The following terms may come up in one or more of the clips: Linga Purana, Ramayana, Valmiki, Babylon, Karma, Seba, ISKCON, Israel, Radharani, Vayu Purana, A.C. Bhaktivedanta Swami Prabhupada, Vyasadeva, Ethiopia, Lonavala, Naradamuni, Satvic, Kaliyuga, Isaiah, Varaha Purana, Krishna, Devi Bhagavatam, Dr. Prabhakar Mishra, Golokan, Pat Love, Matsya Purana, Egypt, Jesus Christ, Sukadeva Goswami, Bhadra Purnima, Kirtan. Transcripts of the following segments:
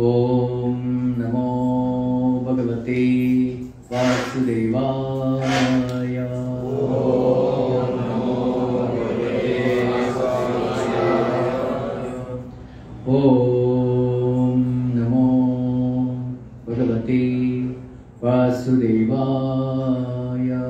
Om Namo Bhagavate Vasudevaya. Om Namo Bhagavate Vasudevaya. Om Namo Bhagavate Vasudevaya.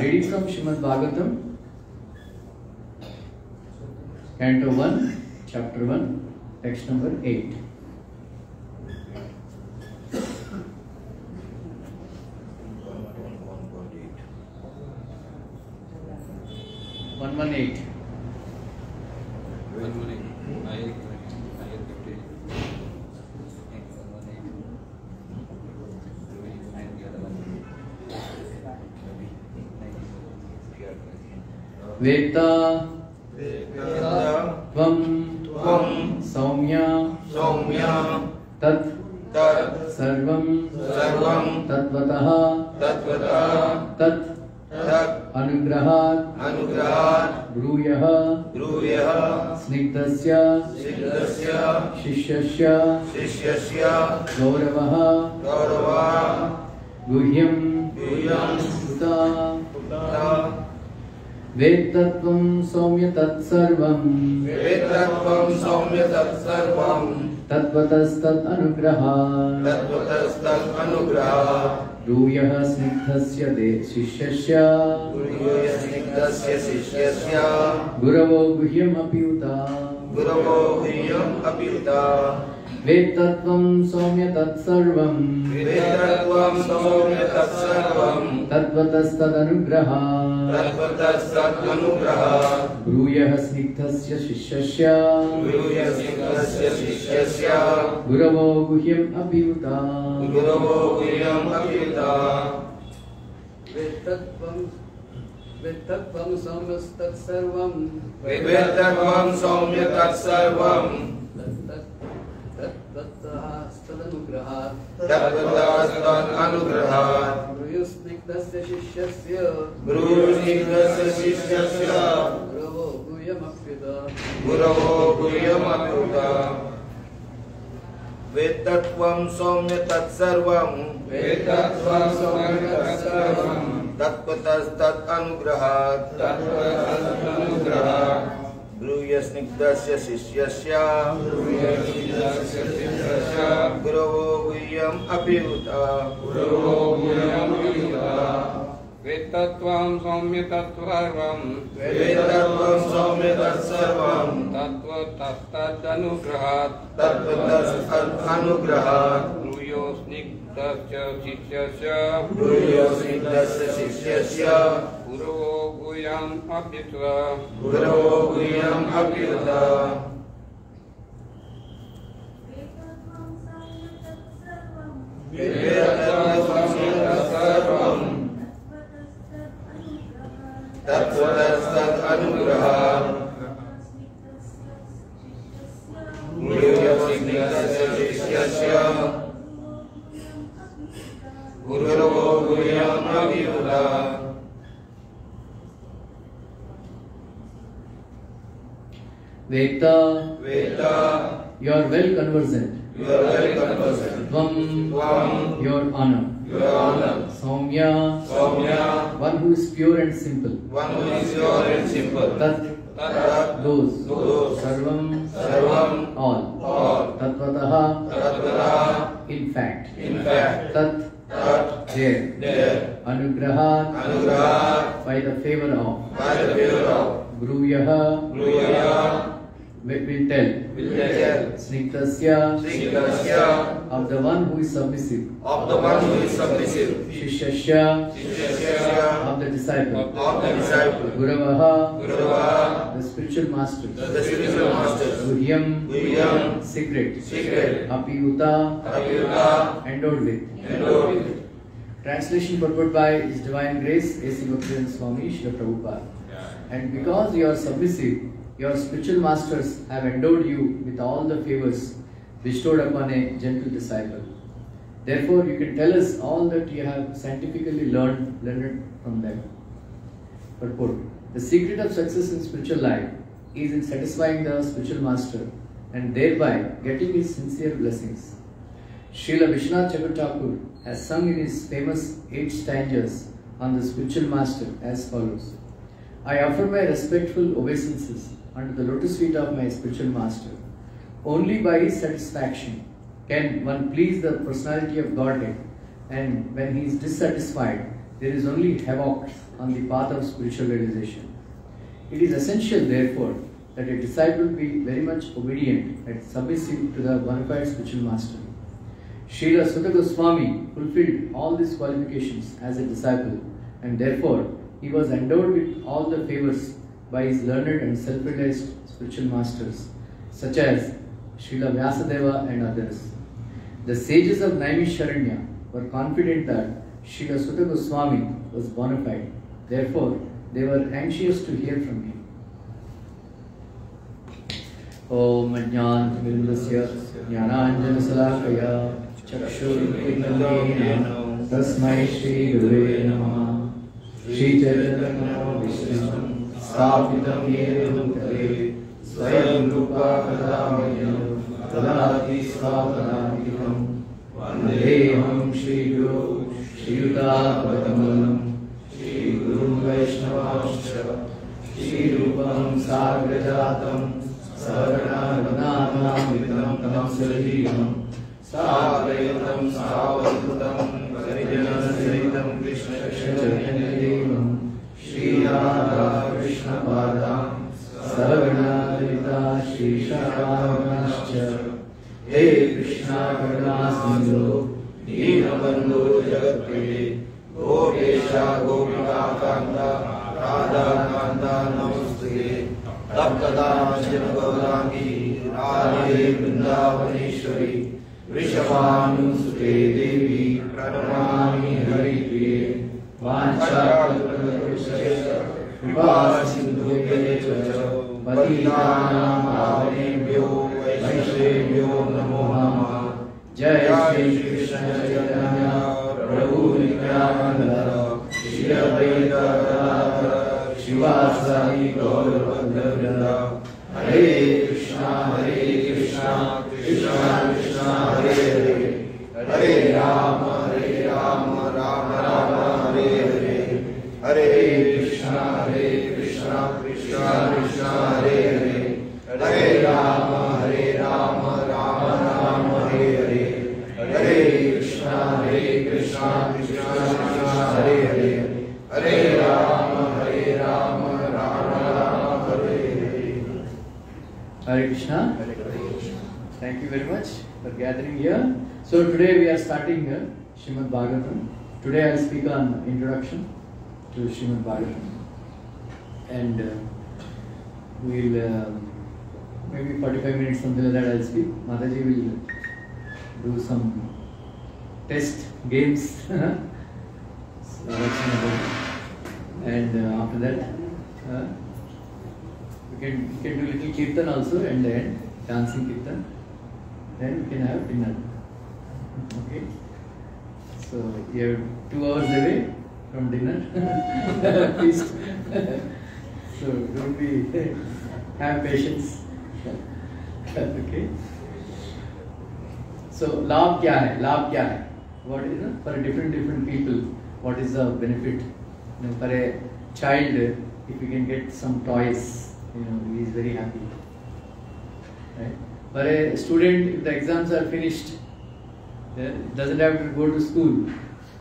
Reading from Srimad Bhagavatam, Canto 1, Chapter 1, text number 8. Veta, Tvam, Saumya, Tat, Sarvam, Tatvataha, Tat, Anugrahat, Bruyaha, Snigdasya, Shishasya, Gauravaha, Guhyam, Suta, Vetatvam Saumya Tatsarvam Tatvatastat Anugraha Ruyaha Snigdhasya Shishasya Guravo Guhyam Apiuta Vetatvam Saumya Tatsarvam Tatvatastat Anugraha Bruyaha Snigdhasya Shishasya Guravo Guhyam Apiuta Vetatvam Saumya Tatsarvam Tatvatastat Anugraha Gurusnikdasya Shishasya Guravo Guhyamakrita Vetatvam Saumya Tatsarvam Tatvatastat Anugraha Bruyasnikdasya Shishasya Guravo Guhyam Apiuta Vetatvam Saumya Tatsarvam Tatvatastat Anugrahat Bruyasnikdasya Shishasya Guravo Guhyam Apiuta Vedatvam Tatvatastat Anugraha Guravo Guhyam Apiuta Veta, you are well conversant. Tvam, your honor. Saumya, one who is pure and simple. Tat, those. Sarvam, all. Tatvataha, in fact. Tat, there. Anugraha, by the favor of. Gruhyaha, will tell. Snigtasya, of the one who is submissive. Shishasya, of the disciple. Guravaha, the spiritual master. Guhyam, secret. Apiyuta, endowed with. Translation purported by His Divine Grace A.C. Bhaktivedanta Swami Prabhupada. And because you are submissive, your spiritual masters have endowed you with all the favors bestowed upon a gentle disciple. Therefore, you can tell us all that you have scientifically learned from them. Purport. The secret of success in spiritual life is in satisfying the spiritual master and thereby getting his sincere blessings. Srila Vishwanath Thakur has sung in his famous 8 stanzas on the spiritual master as follows. I offer my respectful obeisances under the lotus feet of my spiritual master. Only by his satisfaction can one please the personality of Godhead, and when he is dissatisfied, there is only havoc on the path of spiritual realization. It is essential, therefore, that a disciple be very much obedient and submissive to the unified spiritual master. Srila Sukadeva Goswami fulfilled all these qualifications as a disciple, and therefore he was endowed with all the favors by his learned and self-realized spiritual masters, such as Srila Vyasadeva and others. The sages of Naimisharanya were confident that Srila Sukadeva Goswami was bona fide. Therefore, they were anxious to hear from him. Om Ajnana Timirandasya Jnananjana Salakaya Chakshurpindaneena Tasmai Shri Gurave Namaha Shri Chaitanya Vishnu Sthapitam Yena Bhutale Swayam Rupa Kadamayam Tadanati Svatanamikam Vandeham Shri Guru Shri Yuta Padamalam Shri Guru Vaishnavamscha Shri Rupam Sargajatam Saranagananavitam Kamsariham Savayatam Savadhutam Karijana Krishna Shashanayadevam Shri Radha Krishna Padam Saranavita Shri Sharavanascha Hey Krishna Karna Sindhu Nina Bandhu Jagatpide Gokesha Gopika Kanda Radha Kanda Namaste Tapkadama Janabhavrami Radhe Vrindavaneshwari Vrishabhanusute Devi Pranamani Haripriye Vanchakalpatarushacha Vipasindhubhyachacha Patitanam Pavanebhyo Vaishnavebhyo Namo Namaha Jai Shri Krishna Chaitanya Prabhu Nityananda Shri Advaita Gadadhara Srivasadi Gaurabandhavrinda Hare Krishna Hare Krishna Krishna Krishna Hare Hare Hare Rama Rama Rama Hare Hare Hare Krishna Krishna Krishna Hare Hare Hare Rama Rama Rama Hare Hare Hare Krishna Krishna Krishna Hare Hare Hare Rama Rama Rama Hare Hare Hare Krishna. Thank you very much for gathering here. So today we are starting here, Srimad Bhagavatam. Today I will speak on introduction to Srimad Bhagavatam, and we will maybe 45 minutes something like that I will speak. Mataji will do some test games, and after that we can do little kirtan also, and then dancing kirtan. Then we can have dinner. Okay. So you are 2 hours away from dinner. Feast. So don't be, have patience. Okay. So लाभ क्या है, लाभ क्या है, what is it for different people, what is the benefit? You know, for a child, if you can get some toys, you know, he is very happy, right? For a student, if the exams are finished, doesn't have to go to school,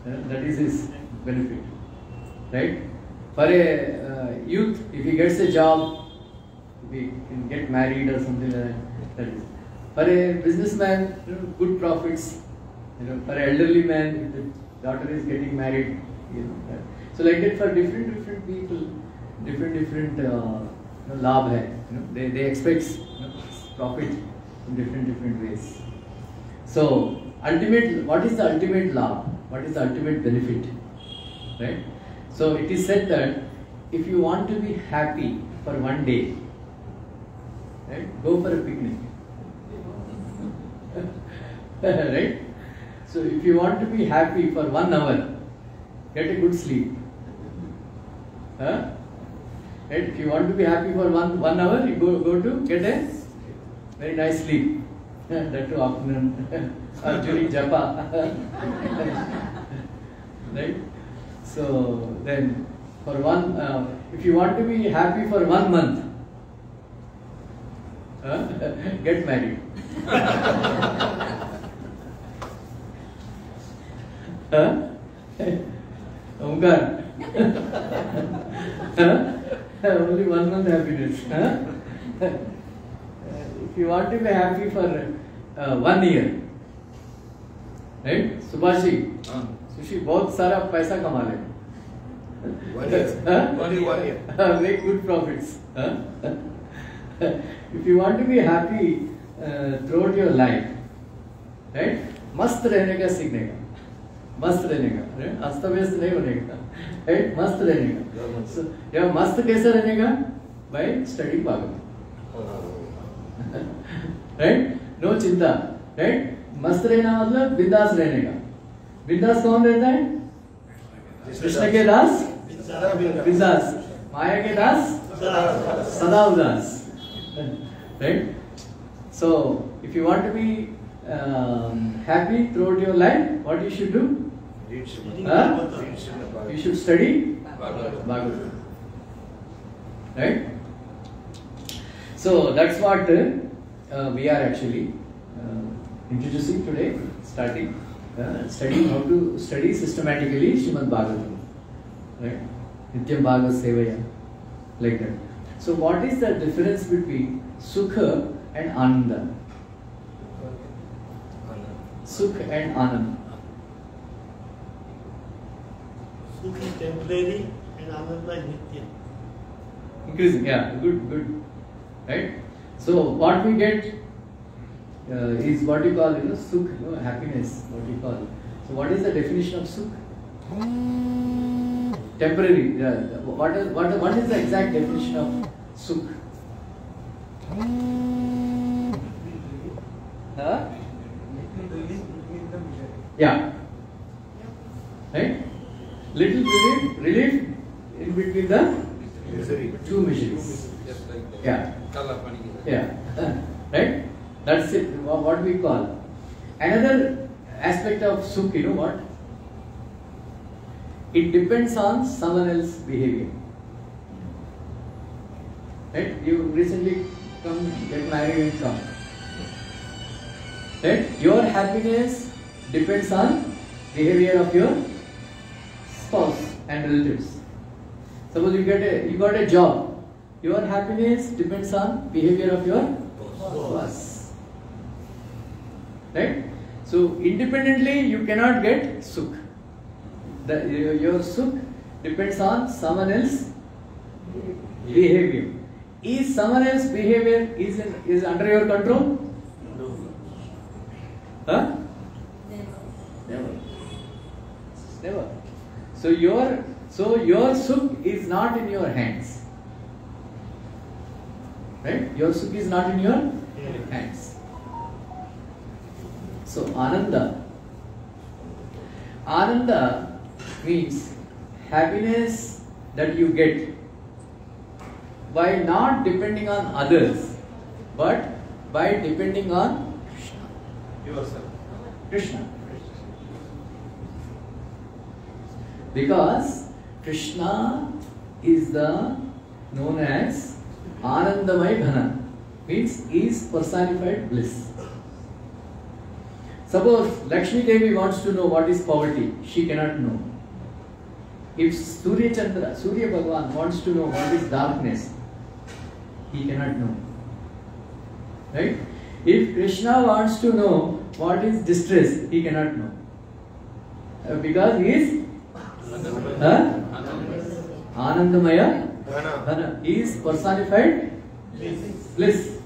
that is his benefit, right? For a youth, if he gets a job, if he can get married or something like that, that is. For a businessman, you know, good profits. You know, for an elderly man, if the daughter is getting married, you know, that. So like that, for different people, different you know, labh hai, you know, they expect, you know, profit in different ways. So ultimate, what is the ultimate labh? What is the ultimate benefit, right? So it is said that if you want to be happy for one day, right, go for a picnic, right? So if you want to be happy for 1 hour, get a good sleep, huh? Right? If you want to be happy for one hour, you go to get a very nice sleep, that too afternoon or during japa, right? So then, for if you want to be happy for 1 month, get married. Omkar. Only 1 month happiness. If you want to be happy for 1 year, right? Subhashi, Sushi, बहुत सारा पैसा कमा ले. One year. Make good profits. If you want to be happy throughout your life, right? मस्त रहने का सीखने का, मस्त रहने का, right? अस्तव्यस्त नहीं होने का, right? मस्त रहने का. So, या मस्त कैसे रहने का? By studying Bhagavatam, right? No चिंता, right? मस्त रहना मतलब बिंदास रहने का. बिंदास कौन रहता है? कृष्ण के दास बिंदास, माया के दास सदा उदास, right? So if you want to be happy throughout your life, what you should do? You should study Bhagavatam, right? So that's what we are actually introducing today, starting studying how to study systematically Srimad Bhagavatam, right? Nityam Bhagavad Sevaya, like that. So what is the difference between Sukha and Ananda? Sukha and Ananda. Sukha is temporary and Ananda is Nityam. Increasing, yeah, good, right? So what we get is what you call, you know, sukh, you know, happiness, what you call. So what is the definition of sukh? Temporary. What is the exact definition of sukh? Huh? Yeah. Right? Little relief in between the two miseries. Yeah. Yeah. Right? That's it, what we call. Another aspect of sukh, you know what? It depends on someone else's behavior. Right? You recently come, get married and come. Right? Your happiness depends on behavior of your spouse and relatives. Suppose you got a job. Your happiness depends on behavior of your boss. Right? So independently you cannot get sukh. Your sukh depends on someone else's behavior. Is someone else's behavior is under your control? No. Huh? Never. So your sukh is not in your hands. Right? Your sukh is not in your hands. So Ananda means happiness that you get by not depending on others, but by depending on yourself. Krishna. Because Krishna is the known as Anandamai Bhana, means is personified bliss. Suppose Lakshmi Devi wants to know what is poverty, she cannot know. If Surya Bhagavan wants to know what is darkness, he cannot know. Right? If Krishna wants to know what is distress, he cannot know. Because he is Anandamaya. He is personified bliss.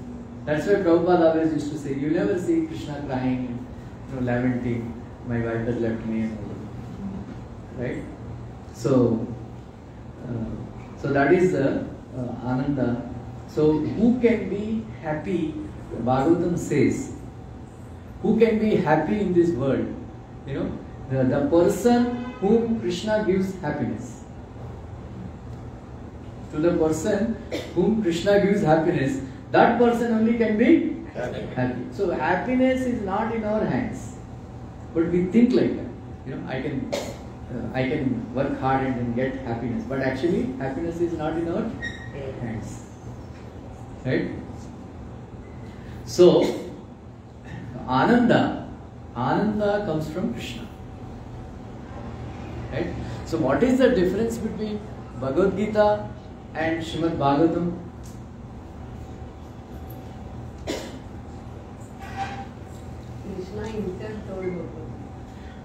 That's why Prabhupada always used to say, you'll never see Krishna crying, lamenting, my wife has left me and all. Right? So that is the Ananda. So who can be happy? Bhagavatam says, who can be happy in this world? The person whom Krishna gives happiness. To the person whom Krishna gives happiness, that person only can be happy. So happiness is not in our hands, but we think like that. I can work hard and then get happiness, but actually happiness is not in our hands, right? So Ananda comes from Krishna, right? So what is the difference between Bhagavad Gita and Srimad Bhagavatam?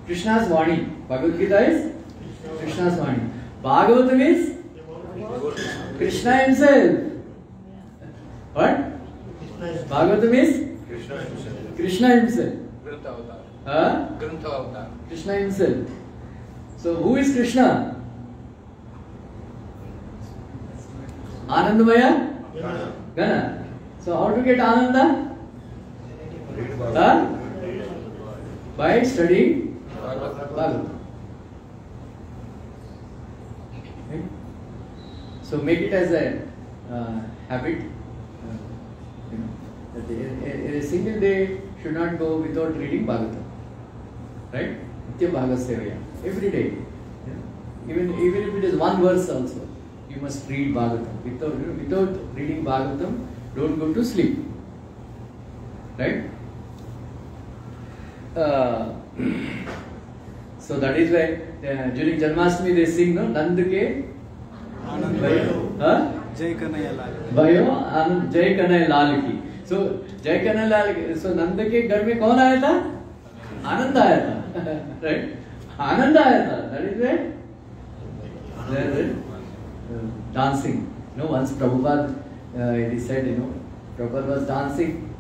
Krishna's Vani. Bhagavad Gita is Krishna's Vani. Bhagavatam is Krishna himself. What? Bhagavatam is Krishna himself. Krishna himself. Grantha Avatar. Krishna himself. So who is Krishna? Anandamaya? Gana. So how to get Ananda? By studying Bhagavatam. Okay. So make it as a habit. That a single day should not go without reading Bhagavatam. Right? Nitya Bhagavasevaya. Every day. Yeah. Even if it is one verse also, you must read Bhagavatam. Without reading Bhagavatam, don't go to sleep. Right? So that is why during Janmashtami they sing, no? Nand ke Anand Bhayo. Jai Kanaya Lal ki. Bhayo Anand Jai Kanaya Lal ki. So Jai Kanaya Lal ki. So Nand ke ghar mein kaun aaya tha? Anand aaya tha. Right? Anand aaya tha. That is why they were dancing. Once Prabhupada, it is said, Prabhupada was dancing,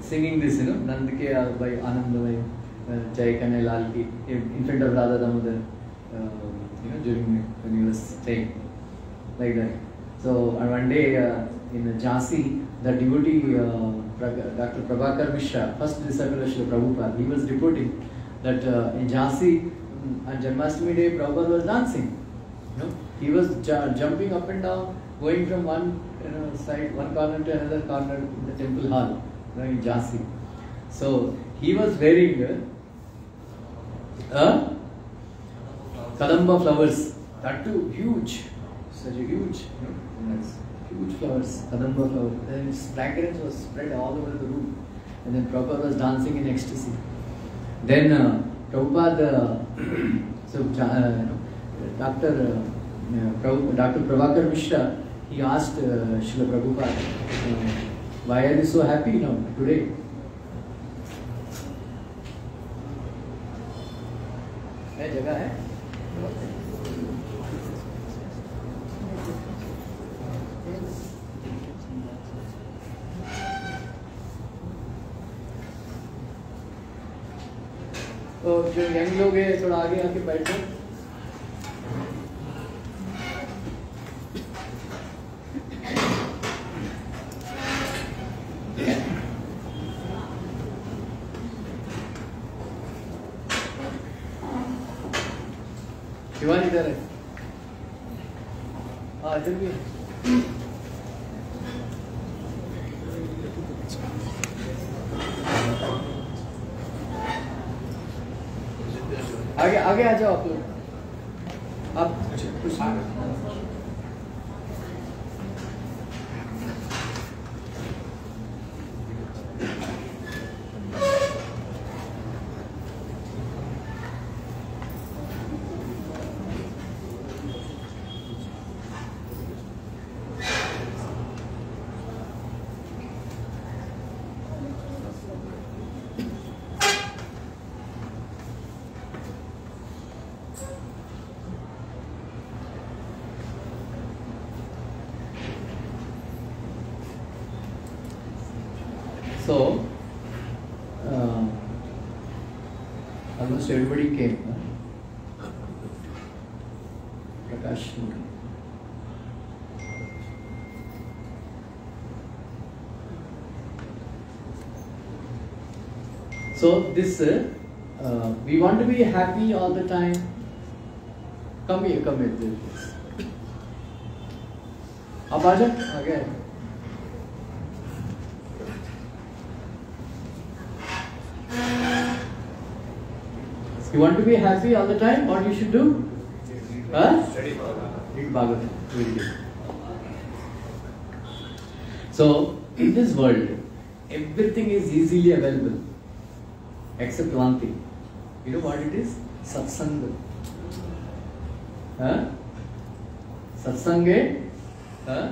singing this, Nand ke by Anand Bhayo. Jai Kanaya Lal ki, in front of Radha Damodar, when he was staying, like that. So, and one day in Jhansi, the devotee, Dr. Prabhakar Mishra, first disciple of Srila Prabhupada, he was reporting that in Jhansi, on Janmashtami day, Prabhupada was dancing. He was jumping up and down, going from one corner to another corner in the temple hall, in Jhansi. So, he was wearing Kadamba flowers, that too huge, such a huge, huge flowers, Kadamba flowers, and its fragrance was spread all over the room, and then Prabhupada was dancing in ecstasy. Then Dr. Prabhakar Mishra, he asked Srila Prabhupada, why are you so happy now, today? जगह है तो जो young लोग हैं थोड़ा आगे आके बैठो. आगे आगे आ जाओ आप लोग, आप कुछ everybody came. So this we want to be happy all the time. Come here, please. Abaja again. You want to be happy all the time? What you should do? Study Bhagavatam. Read Bhagavatam. So, in this world, everything is easily available except one thing. You know what it is? Satsang. Huh? Satsange? Huh?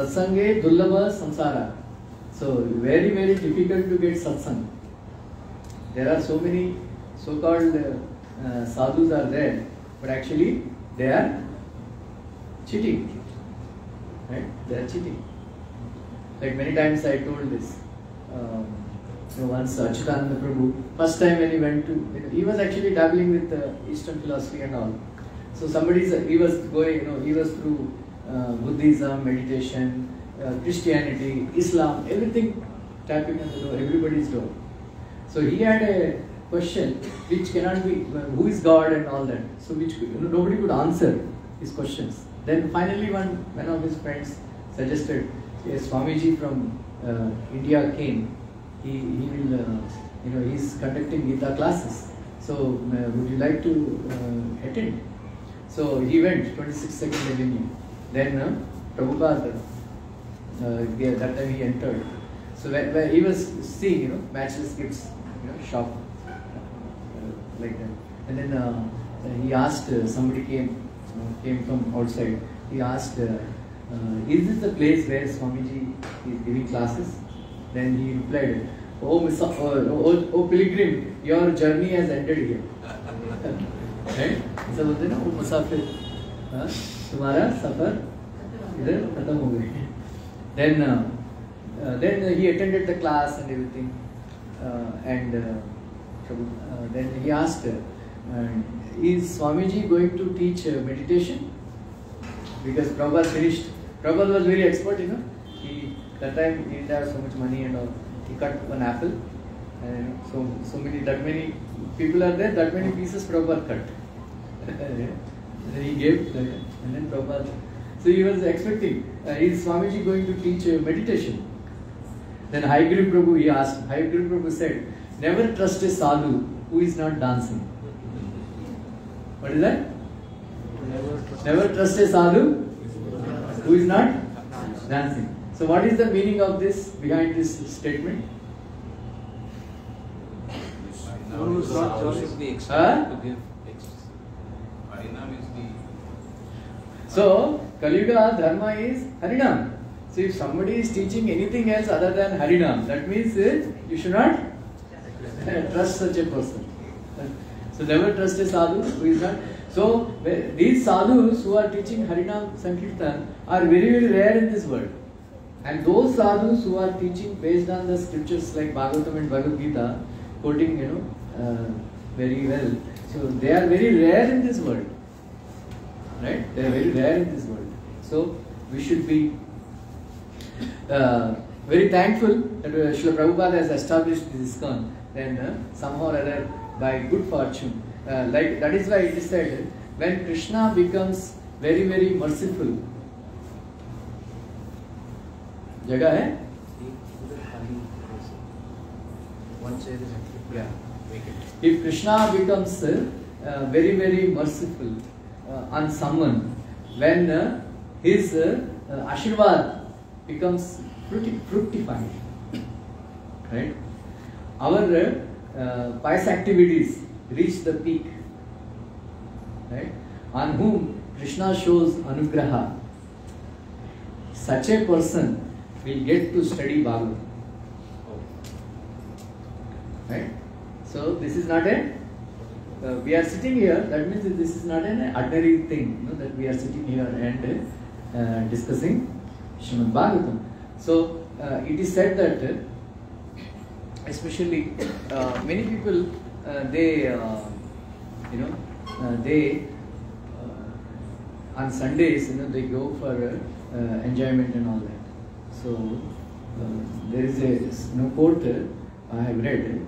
Satsange dullabha samsara. So, very, very difficult to get satsang. There are so many so-called sadhus are there, but actually they are cheating, right? They are cheating. Like many times I told this, once Achutananda Prabhu, first time when he went to, he was actually dabbling with Eastern philosophy and all. So somebody, he was going, he was through Buddhism, meditation, Christianity, Islam, everything tapping on the door, everybody's door. So he had a question which cannot be, who is God and all that, so which nobody could answer his questions. Then finally one of his friends suggested, a Swamiji from India came, he will, he is conducting Gita classes, so would you like to attend? So he went, 22nd Avenue, then Prabhupada, that time he entered, so where he was seeing, matchless gifts, shop, like that. And then he asked, somebody came from outside, he asked, is this the place where Swamiji is giving classes? Then he replied, oh pilgrim, your journey has ended here. Right? So bolte na, oh musafir, tumhara safar idhar khatam ho gaya. Then he attended the class and everything, then he asked, is Swamiji going to teach meditation? Because Prabhupada finished. Prabhupada was very expert, He, that time he didn't have so much money and all. He cut one apple, and so many people are there. That many pieces Prabhupada cut. Then he gave, and then Prabhupada. So he was expecting, is Swamiji going to teach meditation? Then Haiguru Prabhu, he asked. Haiguru Prabhu said, never trust a sadhu who is not dancing. What is that? Never trust a sadhu who is not dancing. So what is the meaning of this, behind this statement? Parinam is the extent to give exercise. So Kaliyuga Dharma is Harinam. So if somebody is teaching anything else other than Harinam, that means you should not trust such a person. So never trust a sadhu who is not. So these sadhus who are teaching Harinam Sankirtan are very, very rare in this world. And those sadhus who are teaching based on the scriptures like Bhagavatam and Bhagavad Gita, quoting, very well. So they are very rare in this world. Right? They are very rare in this world. So we should be very thankful that Srila Prabhupada has established this ISKCON. Then somehow or other, by good fortune, like that is why it is said, when Krishna becomes very, very merciful, jaga hai? If Krishna becomes very, very merciful on someone, when his Ashirvad becomes fructified, right? Our pious activities reach the peak, right? On whom Krishna shows anugraha, such a person will get to study Bhagavatam. Right? So this is not a, we are sitting here, that means this is not an ordinary thing, you know, that we are sitting here and discussing Srimad Bhagavatam. So it is said that especially many people, they, you know, they on Sundays, you know, they go for enjoyment and all that. So there is a quote I have read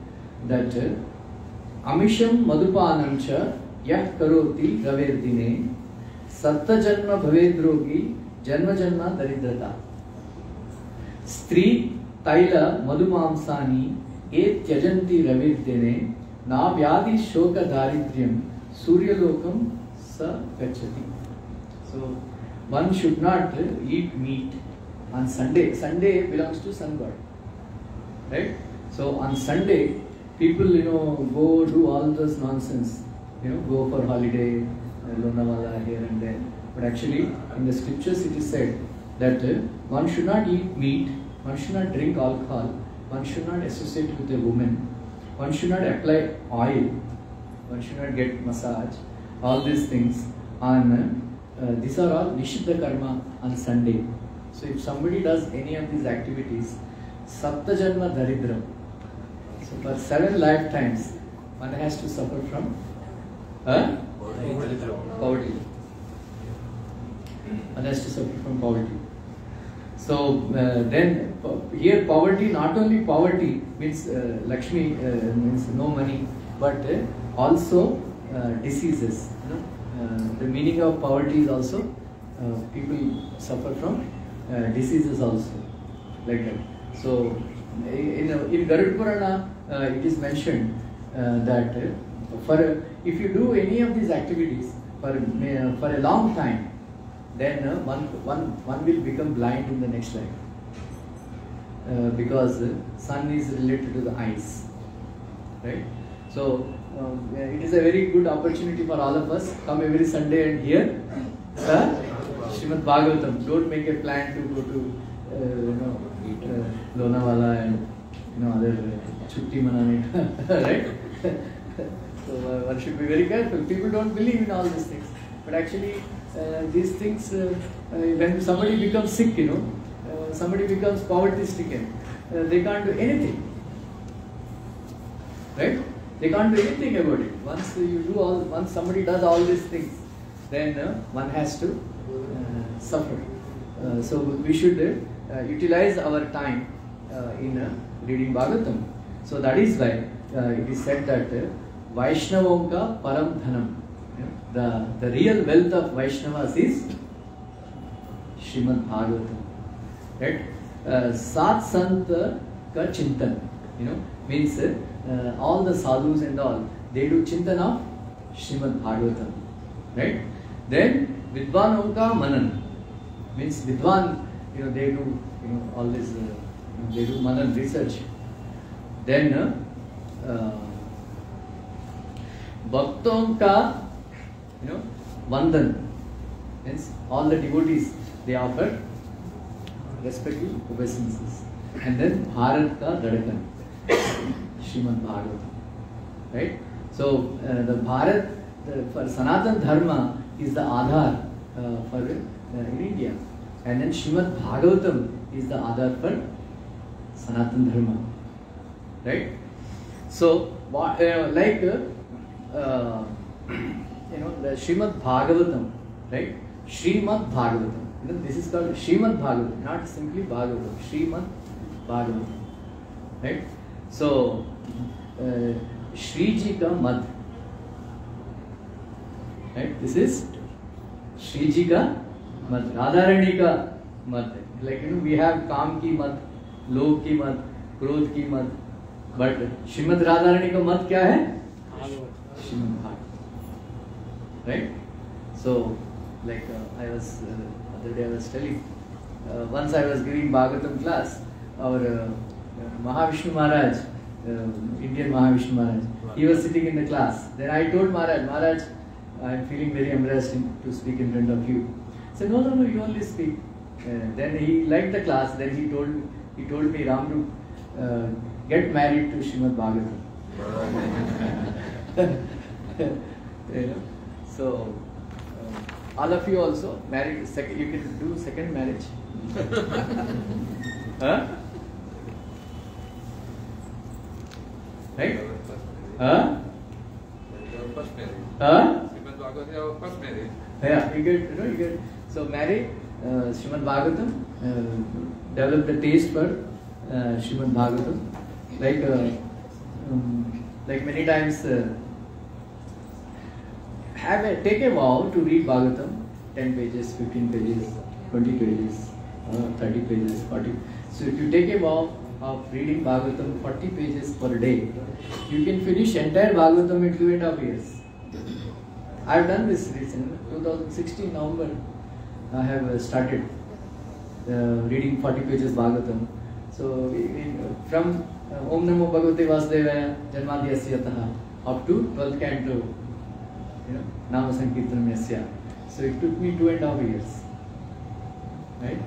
that Amisham Madhupanamcha Yah Karoti Raverdine Satta Janma Bhavedrogi Janma Janma Daridrata Stri Taila Madhumamsani Et Yajanti Raverdine Na Vyadi Shoka Daridryam Suryalokam Sa Gachati. So one should not eat meat on Sunday. Sunday belongs to sun god, right? So on Sunday, people, you know, go do all this nonsense, you know, go for holiday, Lonavala here and there. But actually, in the scriptures it is said that one should not eat meat, one should not drink alcohol, one should not associate with a woman, one should not apply oil, one should not get massage, all these things on, these are all Nishiddha Karma on Sunday. So if somebody does any of these activities, Sapta Janma Daridram. So for 7 lifetimes, one has to suffer from poverty. One has to suffer from poverty. So then here poverty, not only poverty means Lakshmi means no money, but also diseases. You know? The meaning of poverty is also people suffer from diseases also, like that. So, in Garuda Purana, it is mentioned that if you do any of these activities for a long time, then one will become blind in the next life, because sun is related to the eyes, right? So, it is a very good opportunity for all of us. Come every Sunday and hear Srimad Bhagavatam. Don't make a plan to go to you know, Lonavala and, you know, other chutti manane, right? So one should be very careful. People don't believe in all these things, but actually these things, when somebody becomes sick, you know, somebody becomes poverty stricken, they can't do anything, right? They can't do anything about it. Once you do all, once somebody does all these things, then one has to suffer. So we should utilize our time in reading Bhagavatam. So that is why it is said that Vaishnavonka param dhanam, the real wealth of Vaishnavas is Srimad Bhagavatam, right? Sat Sant ka chintan, you know, means all the sadhus and all, they do chintan of Srimad Bhagavatam, right? Then Vidvanonka manan, means Vidvan, you know, they do, you know, all this, they do manan research. Then Bhakton ka, you know, vandan, means all the devotees, they offer respective obeisances. And then Bharat ka dhadakan, Srimad Bhagavatam, right? So the Bharat, for Sanatan Dharma is the Aadhar for in India. And then Srimad Bhagavatam is the Aadhar for Sanatan Dharma, right? So, like, you know, the Srimad Bhagavatam, right? Srimad Bhagavatam, you know, this is called Srimad Bhagavatam, not simply Bhagavatam, Srimad Bhagavatam, right? So, Shriji ka Madh, right? This is Shriji ka Madh, Radharani ka Madh. Like, you know, we have Kaam ki Madh, Lobh ki Madh, Krodh ki Madh. But Srimad Radharani ka Madh kya hai? Srimad Bhagavatam. right? So, like other day I was telling, once I was giving Bhagavatam class, our Mahavishnu Maharaj, Indian Mahavishnu Maharaj, he was sitting in the class. Then I told Maharaj, Maharaj, I am feeling very embarrassed to speak in front of you. He said, no, no, no, you only speak. Then he liked the class, then he told me, Ramdu, get married to Srimad Bhagavatam. You know? So, all of you also, married, you can do second marriage. Huh? Right? Huh? First marriage. Huh? Srimad Bhagavatam, first marriage. Yeah, you get, you know, you get. So, marry Srimad Bhagavatam, develop the taste for Srimad Bhagavatam. Like many times, take a vow to read Bhagavatam, 10 pages, 15 pages, 20 pages, 30 pages, 40. So if you take a vow of reading Bhagavatam 40 pages per day, you can finish entire Bhagavatam in 2.5 years. I have done this recently, 2016 November, I have started reading 40 pages Bhagavatam. So from Om Namo Bhagavate Vasudevaya Janmadhyasya Taha up to 12th canto. Nama Sankirtan Yasya. So it took me 2.5 years. Right?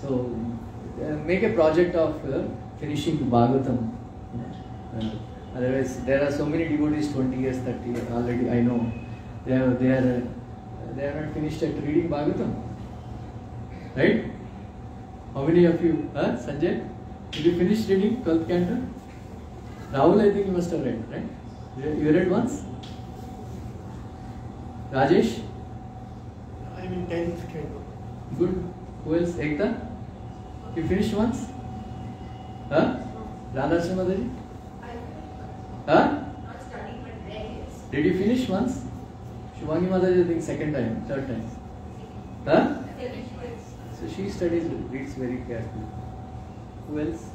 So make a project of finishing Bhagavatam. Otherwise, there are so many devotees, 20 years, 30 years already, I know. They are not finished at reading Bhagavatam. Right? How many of you? Huh? Sanjay? Did you finish reading 12th canto? Rahul, I think you must have read, right? You read once? Rajesh? I am in 10th grade. Good. Who else? Ekta? You finished once? Huh? Radha Srimadari? Huh? Not studying but read. Did you finish once? Shivangi Madaji, I think second time, third time. Huh? So she studies, reads very carefully. Who else?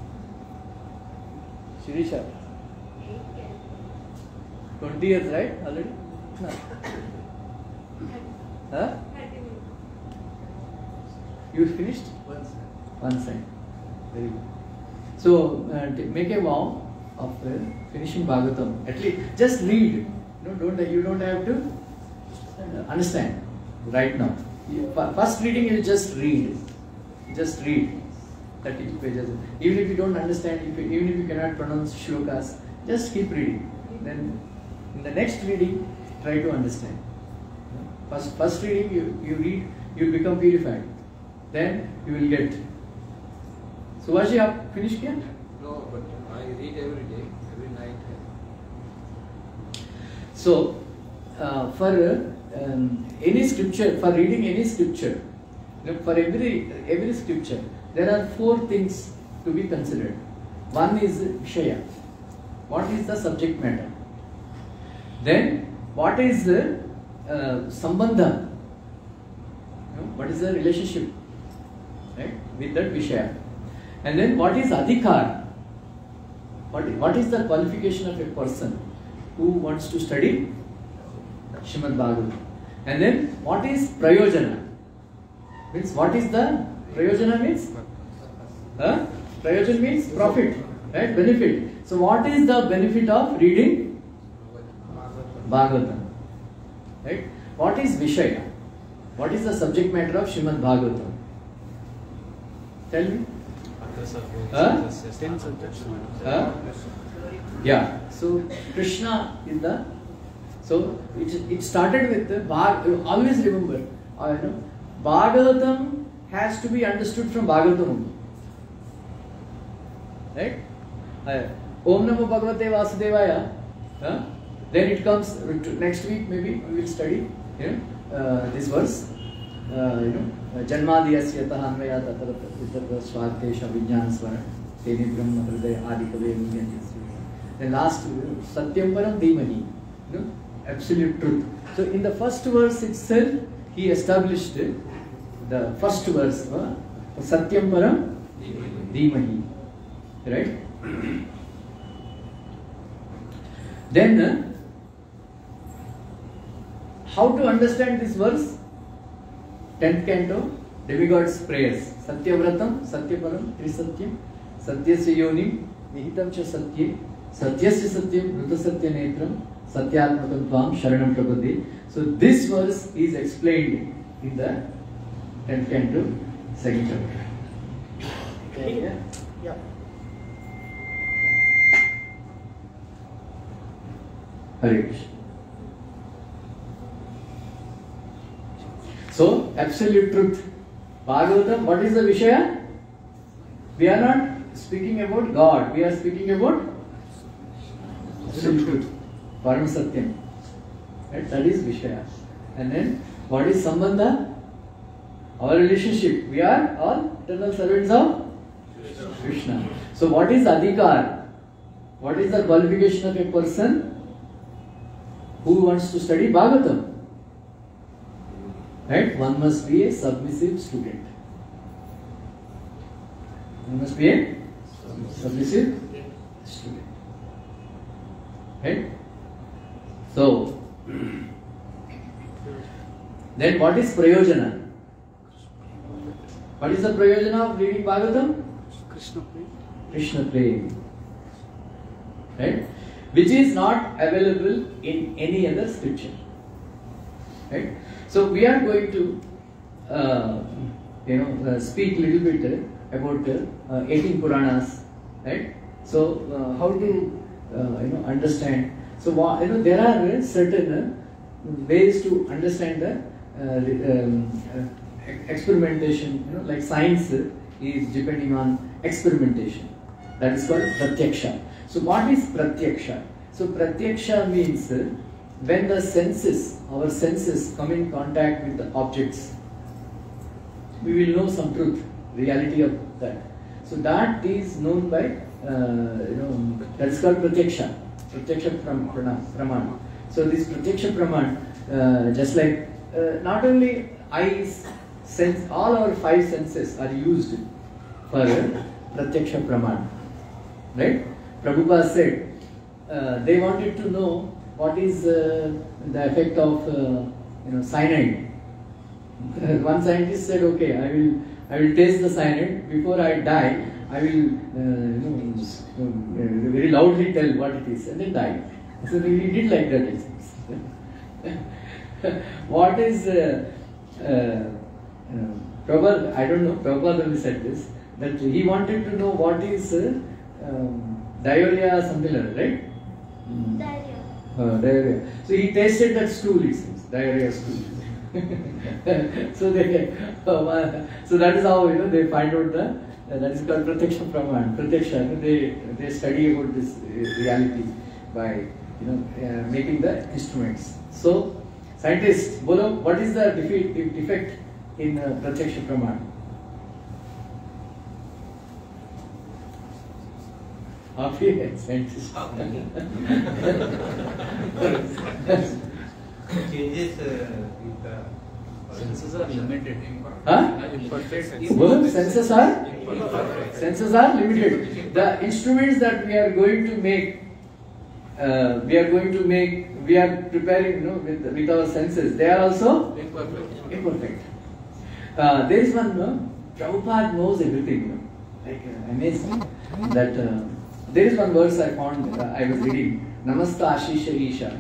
Shirisha? 20 years, right? Already? No. Huh? You finished? One side. Very good. So, make a vow of finishing Bhagavatam. At least, just read. No, you don't have to understand right now. First reading is just read. Just read. 32 pages. Even if you don't understand, even if you cannot pronounce shlokas, just keep reading. Then, in the next reading, try to understand. First reading, you read, you become purified. Then you will get. So, Subhash, you have finished here? No, but I read every day, every night. So, any scripture, for reading any scripture, for every scripture, there are 4 things to be considered. One is Vishaya. What is the subject matter? Then, what is the Sambandha, what is the relationship, right, with that Vishaya, and then what is Adhikar, what is the qualification of a person who wants to study Srimad Bhagavatam, and then what is Prayojana, means what is the Prayojana means, Prayojana means profit, right, benefit. So what is the benefit of reading Bhagavatam? Right? What is Vishaya? What is the subject matter of Srimad Bhagavatam? Tell me. Yeah. So Krishna is the. So it started with the Bhagavatam. Always remember, Bhagavatam has to be understood from Bhagavatam. Right? Om Namo Bhagavate Vasudevaya. Huh? Then it comes next week. Maybe we will study this verse. Janmadhyasya tahanvaya tatarata utarva swartesha vijnana svara teni brahma hridaya adhikavaya vijnana. Then last, satyam param dhimani, absolute truth. So in the first verse itself, he established the first verse, satyam param dhimani, right? Then How to understand this verse? 10th canto, Demigod's prayers. Satyavratam, Satyaparam, Trisatyam, Satyasya Yonim, Nihitam Cha Satye, Satyasya Satyam, Ruta Satya Netram, Satyatmatam Tvam, Sharanam Prabhade. So this verse is explained in the 10th canto, 2nd chapter. Okay, yeah. Yeah. Hare Krishna. So, absolute truth. Bhagavatam, what is the Vishaya? We are not speaking about God, we are speaking about absolute truth. Param Satyam. Right? That is Vishaya. And then, what is Sambandha? Our relationship. We are all eternal servants of Krishna. So, what is Adhikar? What is the qualification of a person who wants to study Bhagavatam? Right? One must be a submissive student. One must be a submissive student. Right? So, then what is Prayojana? What is the Prayojana of reading Bhagavatam? Krishna praying. Right? Which is not available in any other scripture. Right? So we are going to, speak little bit about 18 Puranas, right? So how to, understand. So there are certain ways to understand the experimentation. Like science is depending on experimentation. That is called Pratyaksha. So what is Pratyaksha? So Pratyaksha means when the senses, our senses come in contact with the objects, we will know some truth, reality of that. So that is known by, that is called Pratyaksha, Pratyaksha Praman. So this Pratyaksha Praman, just like, not only eyes, sense, all our 5 senses are used for Pratyaksha Praman, right? Prabhupada said, they wanted to know what is the effect of cyanide. One scientist said, okay, I will taste the cyanide. Before I die, I will very loudly tell what it is and then die. So he did like that. What is Prabhupada, I don't know, Prabhupada only said this, that he wanted to know what is diarrhea, something like that, right? Mm. Diarrhea. So he tasted that stool, it seems, diarrhea stool. So that is how they find out the that is called Pratyaksha Praman. Pratyaksha, they study about this reality by making the instruments. So scientists, bolo, what is the defect in Pratyaksha Praman? Scientists. Changes with the senses are limited. Senses are limited. The instruments that we are going to make, we are preparing with our senses. They are also imperfect. There is one, Prabhupada knows everything. Like amazing that. There is one verse I found, I was reading, Namasta Ashisha Isha,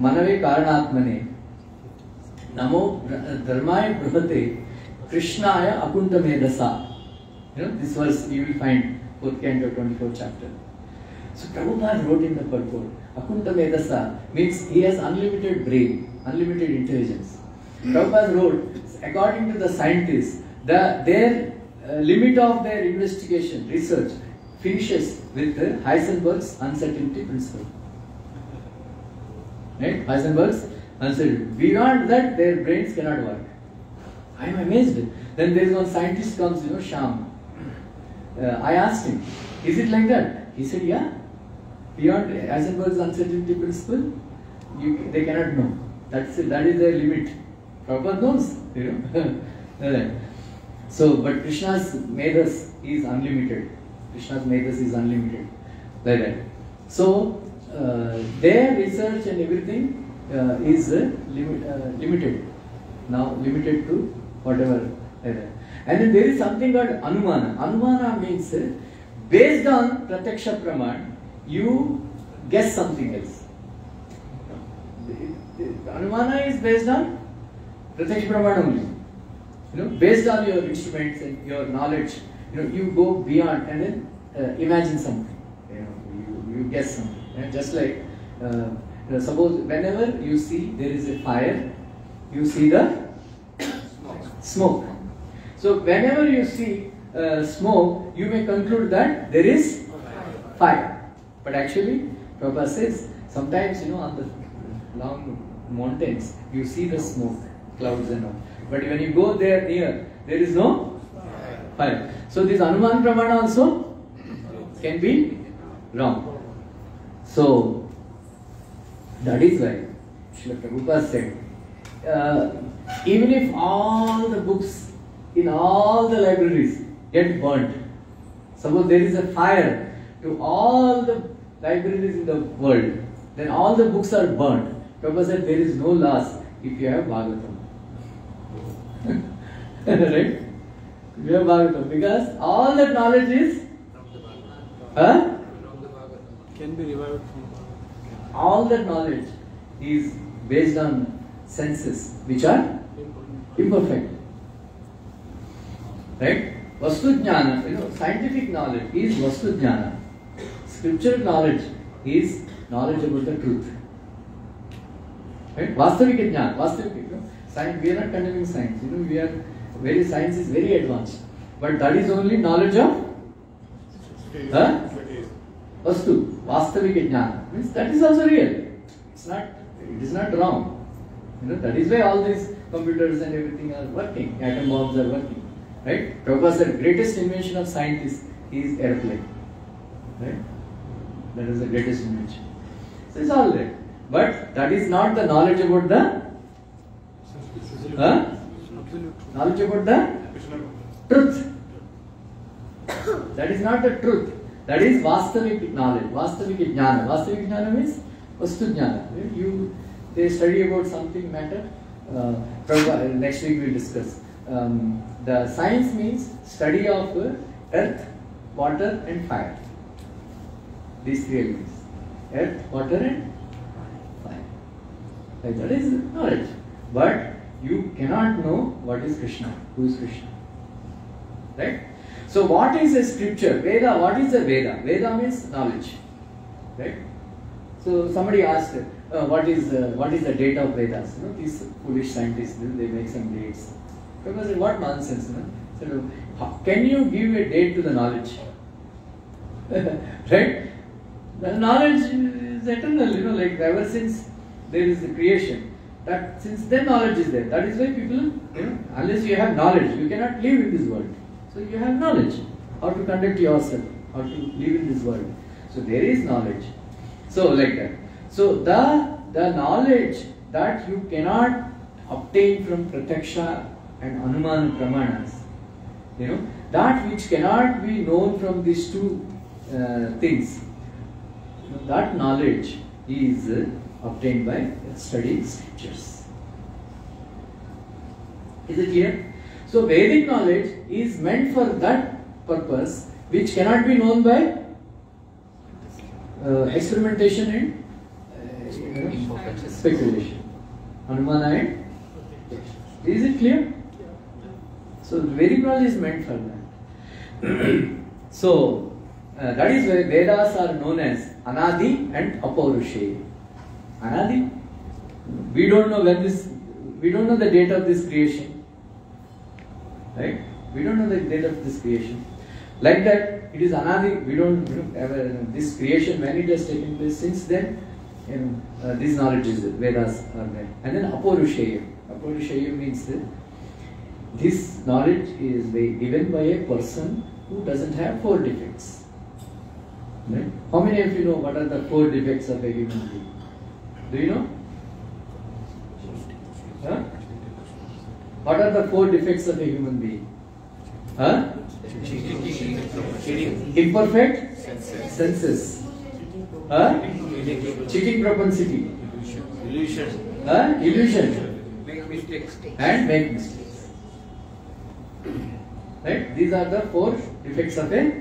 Manave Karanatmane, Namo Dharmaya Prabhate, Krishnaya Akunta Medasa. This verse you will find, 4th canto, 24th chapter. So Prabhupada wrote in the purport, Akunta Medasa means he has unlimited brain, unlimited intelligence. Prabhupada wrote, according to the scientists, their limit of their investigation, research, finishes with the Heisenberg's Uncertainty Principle. Right? Heisenberg's Uncertainty. Beyond that, their brains cannot work. I am amazed. Then there is one scientist comes, Sham. I asked him, is it like that? He said, yeah. Beyond Heisenberg's Uncertainty Principle, they cannot know. That's it. That is their limit. Prabhupada knows. So, but Krishna's medas is unlimited. Krishna's medas is unlimited, like that. So, their research and everything is limited. Now limited to whatever. And then there is something called Anumana. Anumana means based on Pratyaksha Praman, you guess something else. Anumana is based on Pratyaksha Praman only. You know, based on your instruments and your knowledge, you know, you go beyond and then imagine something. You know, you guess something. And just like you know, suppose whenever you see there is a fire, you see the smoke. So whenever you see smoke, you may conclude that there is fire. But actually, Prabhupada says, sometimes, you know, on the long mountains, you see the smoke, clouds and all. But when you go there near, there is no fire. So this Anuman Pramana also can be wrong. So that is why Srila Prabhupada said, even if all the books in all the libraries get burnt, suppose there is a fire to all the libraries in the world, then all the books are burnt. Prabhupada said there is no loss if you have Bhagavatam. Right? You have Bhagavatam because all that knowledge is can be revived from Bhagavatam. All that knowledge is based on senses which are imperfect. Right? Vastu jnana, you know, scientific knowledge is vastu jnana. Scriptural knowledge is knowledge about the truth. Right? Vastavika jnana, vastavika, you know, science, we are not condemning science, you know, we are, very science is very advanced. But that is only knowledge of vastu, vastavika jnana, means that is also real. It's not, it is not wrong. You know, that is why all these computers and everything are working, atom bombs are working. Right? Prabhupada said, greatest invention of scientists is airplane. Right? That is the greatest invention. So it's all right. But that is not the knowledge about the knowledge about the truth. That is not the truth. That is vastavik knowledge. Vastavik jnana. Vastavik jnana means vastu jnana. You, they study about something matter. Next week we will discuss. The science means study of earth, water and fire. These three elements. Earth, water and fire. Like that is knowledge. But you cannot know what is Krishna. Who is Krishna? Right? So what is a scripture? Veda, what is a Veda? Veda means knowledge. Right? So somebody asked, what is the date of Vedas? You know, these foolish scientists, they make some dates. People say, what nonsense, no? So, can you give a date to the knowledge? Right? The knowledge is eternal, you know, like ever since there is the creation. That since then knowledge is there. That is why people, you know, unless you have knowledge, you cannot live in this world. So you have knowledge, how to conduct yourself, how to live in this world. So there is knowledge. So like that. So the knowledge that you cannot obtain from Pratyaksha and Anumana Pramanas, you know, that which cannot be known from these two things, you know, that knowledge is obtained by studying scriptures. Is it clear? So Vedic knowledge is meant for that purpose which cannot be known by experimentation and speculation. Anumana and is it clear? So Vedic knowledge is meant for that. So that is why Vedas are known as Anadi and Apaurusheya. Anadi, we don't know when this, we don't know the date of this creation, right? We don't know the date of this creation. Like that, it is Anadi. We don't ever, this creation, when it has taken place, since then, you know, this knowledge is there. Vedas are there. And then Apaurusheya. Apaurusheya means that this knowledge is given by a person who doesn't have four defects. Right? How many of you know what are the four defects of a human being? Do you know? Huh? What are the four defects of a human being? Huh? Imperfect senses. Huh? Cheating propensity. Illusion. Illusion. Make mistakes. And make mistakes. Right? These are the four defects of a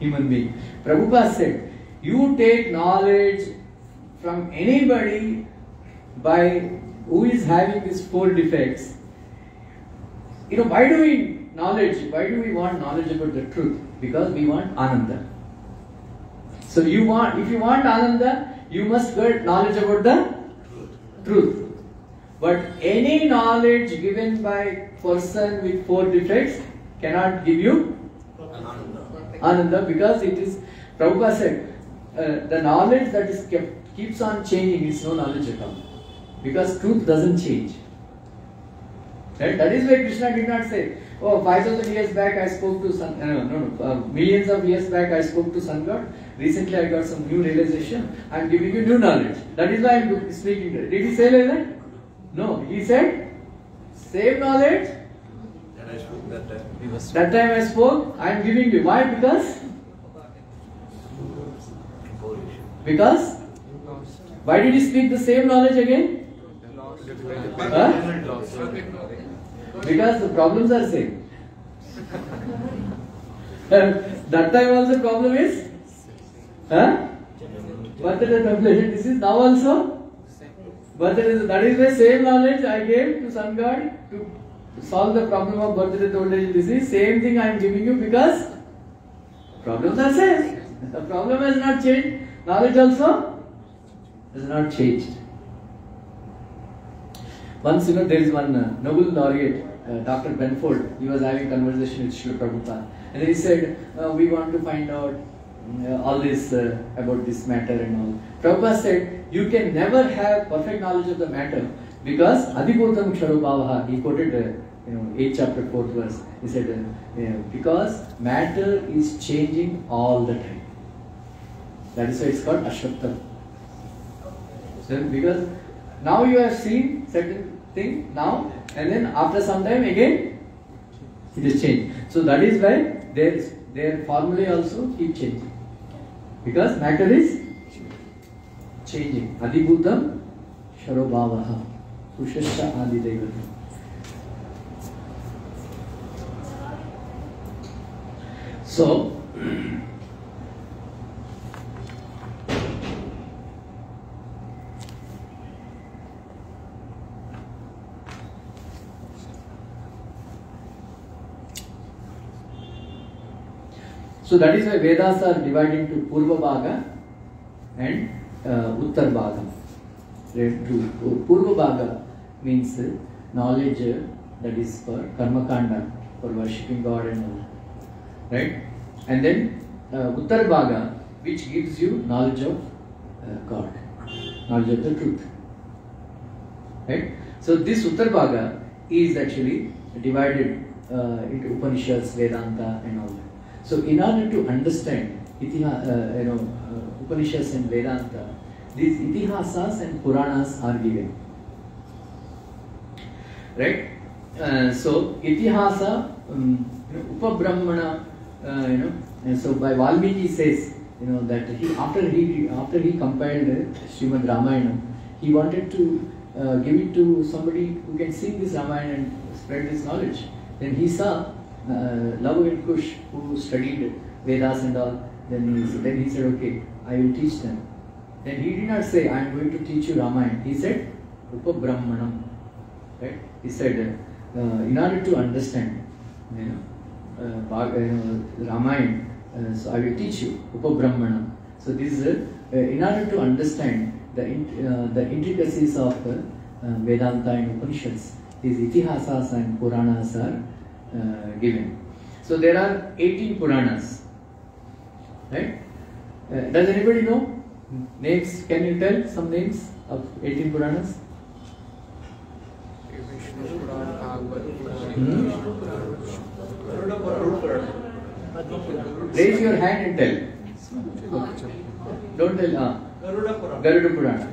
human being. Prabhupada said, you take knowledge from anybody by who is having these four defects. You know, why do we knowledge? Why do we want knowledge about the truth? Because we want Ananda. So you want, if you want Ananda, you must get knowledge about the truth. But any knowledge given by person with four defects cannot give you Ananda, because it is, Prabhupada said, the knowledge that is kept, keeps on changing is no knowledge at all. Because truth doesn't change. Right? That is why Krishna did not say, oh, 5,000 years back I spoke to sun, millions of years back I spoke to sun god, recently I got some new realization, I am giving you new knowledge. That is why I am speaking today. Did he say like that? No, he said, same knowledge that I spoke that time. That time I spoke, I am giving you. Why? Because? Why did he speak the same knowledge again? Because the problems are same. That time also problem is? Birth and translation disease now also? That is the same knowledge I gave to sun god to solve the problem of birth and translation disease. Same thing I am giving you because problems are same. The problem has not changed. Knowledge also has not changed. Once, you know, there is one Nobel laureate, Dr. Benford, he was having a conversation with Srila Prabhupada, and he said, we want to find out all this about this matter and all. Prabhupada said, you can never have perfect knowledge of the matter because Adhipotam Sharubhavaha, he quoted 8th chapter 4th verse, he said, because matter is changing all the time. That is why it's called Ashvattam. So, because now you have seen certain thing now, and then after some time again it is changed. So that is why their formulae also keep changing. Because matter is changing. Adibhutam Sharobhavaha Pushasya Adidevata. So that is why Vedas are divided into Purva Bhaga and Uttar Bhaga. Purva Bhaga means knowledge that is for Karma Kanda, for worshipping God and all. Right? And then Uttar Bhaga, which gives you knowledge of God, knowledge of the truth. Right? So this Uttar Bhaga is actually divided into Upanishads, Vedanta and all that. So in order to understand Upanishads and Vedanta, these Itihasas and Puranas are given. Right? So Itihasa, Upabrahmana, and so by Valmiki says, that after he compiled Srimad Ramayana, he wanted to give it to somebody who can sing this Ramayana and spread this knowledge. Then he saw Lava and Kush, who studied Vedas and all, then he said, okay, I will teach them. Then he did not say, I am going to teach you Ramayana. He said, Upa Brahmanam. Right? He said, in order to understand Ramayana, so I will teach you Upa Brahmanam. So this is in order to understand the intricacies of Vedanta and Upanishads, these Itihasas and Puranas are given. So there are 18 Puranas, right? Does anybody know names? Can you tell some names of 18 Puranas? Vishnu Purana, Garuda Purana. Raise your hand and tell. Okay. Don't tell. Garuda Purana.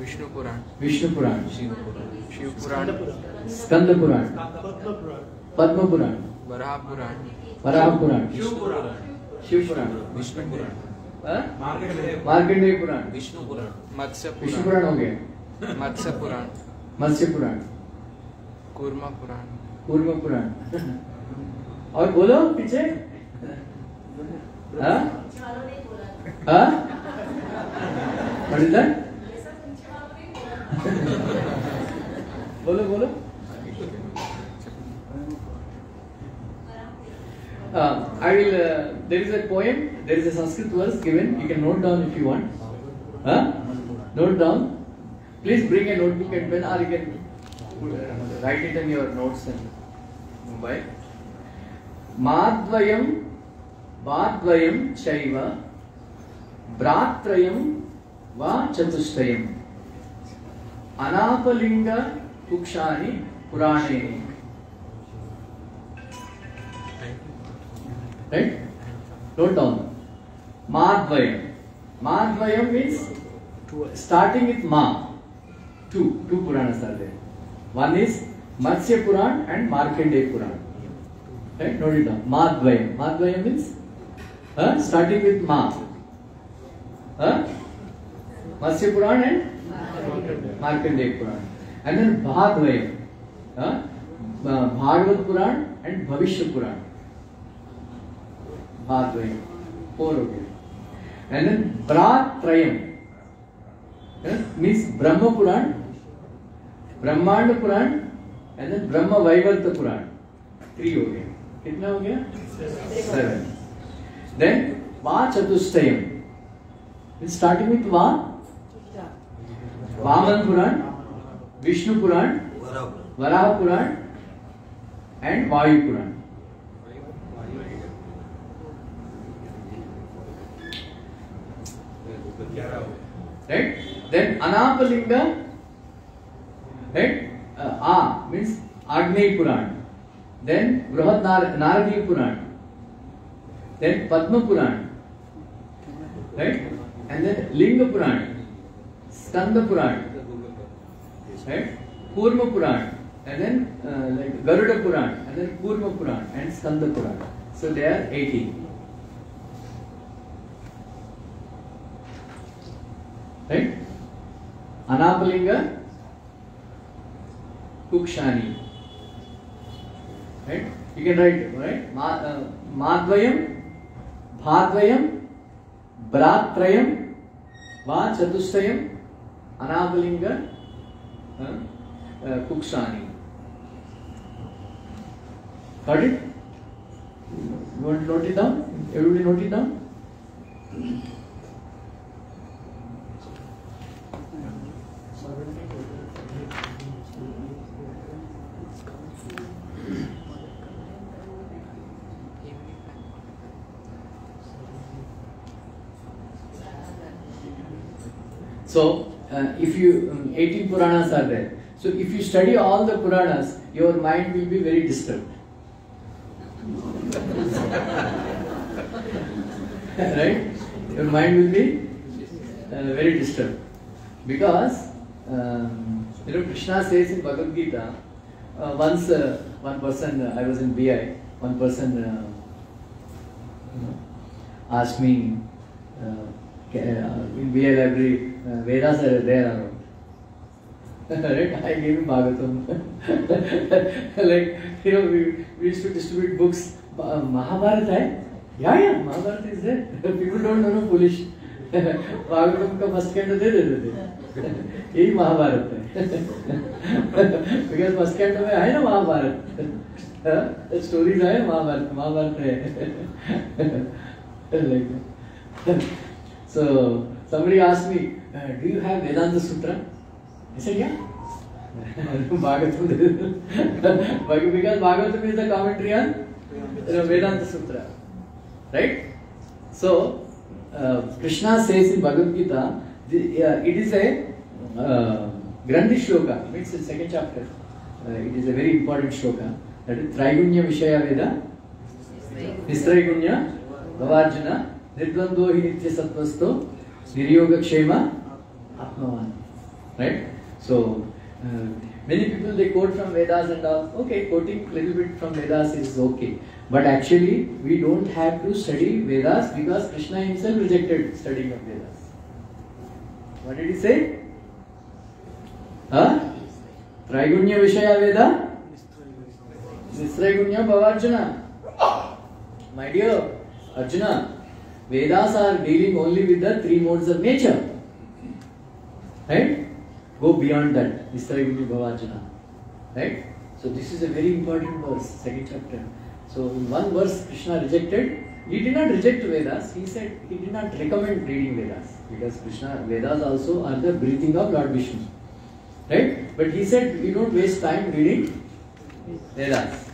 Vishnu Purana. Shiva Purana. Skanda Purana. Padma Purana, Varaha Purana, Shiva Purana, Vishnu Purana, Markandeya Purana, Vishnu Purana, Matsya Purana, Matsya Purana. Matsya Purana. Kurma Purana. Kurma Purana. और बोलो पीछे हाँ हाँ पंडितन बोलो बोलो I will there is a poem, there is a Sanskrit verse given, you can note down if you want. Note down, please bring a notebook and pen, or you can write it in your notes in Mumbai. Madvayam, Vadvayam Chaiva, Bratrayam, Va Chatushtayam, Anapalinga Tukshani Purane. Right? Note down. Madvayam. Madvayam means starting with Ma. Two Puranas are there. One is Matsya Puran and Markandeya Puran. Right? Note it down. Madhvayam. Madhvayam means starting with Ma. Matsya Puran and Markandeya Puran. And then Bhadvayam. Bhagavad Puran and Bhavishya Puran. Bhadvayam. Four of them. And then Bratrayam. Means Brahma Puran, Brahmanda Puran and then Brahma Vaivarta Puran. Three हो गया. कितना हो गया? Seven. Then Va Chatushtayam. Starting with Va. Vaman Puran, Vishnu Puran, Varaha Puran, and Vayu Puran. Right? Then Anapalinga. Right? A means Agni Puran. Then Brahat Naradiya Puran, then Padma Puran, right? And then Linga Puran, Skanda Puran, right? Kurma Puran, and then like Garuda Puran, and then Kurma Puran and Skanda Puran. So they are 18, right? Anapalinga Kukshani. Right? You can write it, right? Madvayam, Bhadvayam, Bratrayam, Va Chatushtayam, Anapalinga, Kukshani. Got it? You want to note it down? Everybody note it down? So, if you 18 Puranas are there. So, if you study all the Puranas, your mind will be very disturbed. Right? Your mind will be very disturbed because you know Krishna says in Bhagavad Gita. Once one person, I was in BI. One person asked me in BI library. Vedas are there, right? I gave him Bhagavatam. Like, you know, we used to distribute books. Mahabharata hai? Yeah, Mahabharata is there. People don't know, no foolish. Bhagavatam ka maskanda de dete the. Yehi Mahabharata hai. Because maskanda mein hai na Mahabharata. The stories hai Mahabharata. Mahabharata hai. Like that. So, somebody asked me, do you have Vedanta Sutra? I said, yeah. Bhagavatam. Because Bhagavatam is the commentary on Vedanta Sutra. Right? So, Krishna says in Bhagavad Gita, it is a Grandi Shloka, it's the second chapter. It is a very important shloka. That is Trigunya Vishaya Veda, Nistrigunya, Gavarjana, Nirglandohi Nitya Sattvasto, Niryoga Kshema Atmavan. Right? So, many people they quote from Vedas and all. Okay, quoting a little bit from Vedas is okay. But actually, we don't have to study Vedas because Krishna himself rejected studying of Vedas. What did he say? Traigunya Vishaya Veda? Nisraigunya Bhava Arjuna. My dear Arjuna, Vedas are dealing only with the three modes of nature. Right? Go beyond that. Nisraigunya Bhava Arjuna. Right? So this is a very important verse, second chapter. So in one verse Krishna rejected. He did not reject Vedas. He said he did not recommend reading Vedas, because Krishna, Vedas also are the breathing of Lord Vishnu. Right? But he said you don't waste time reading Vedas.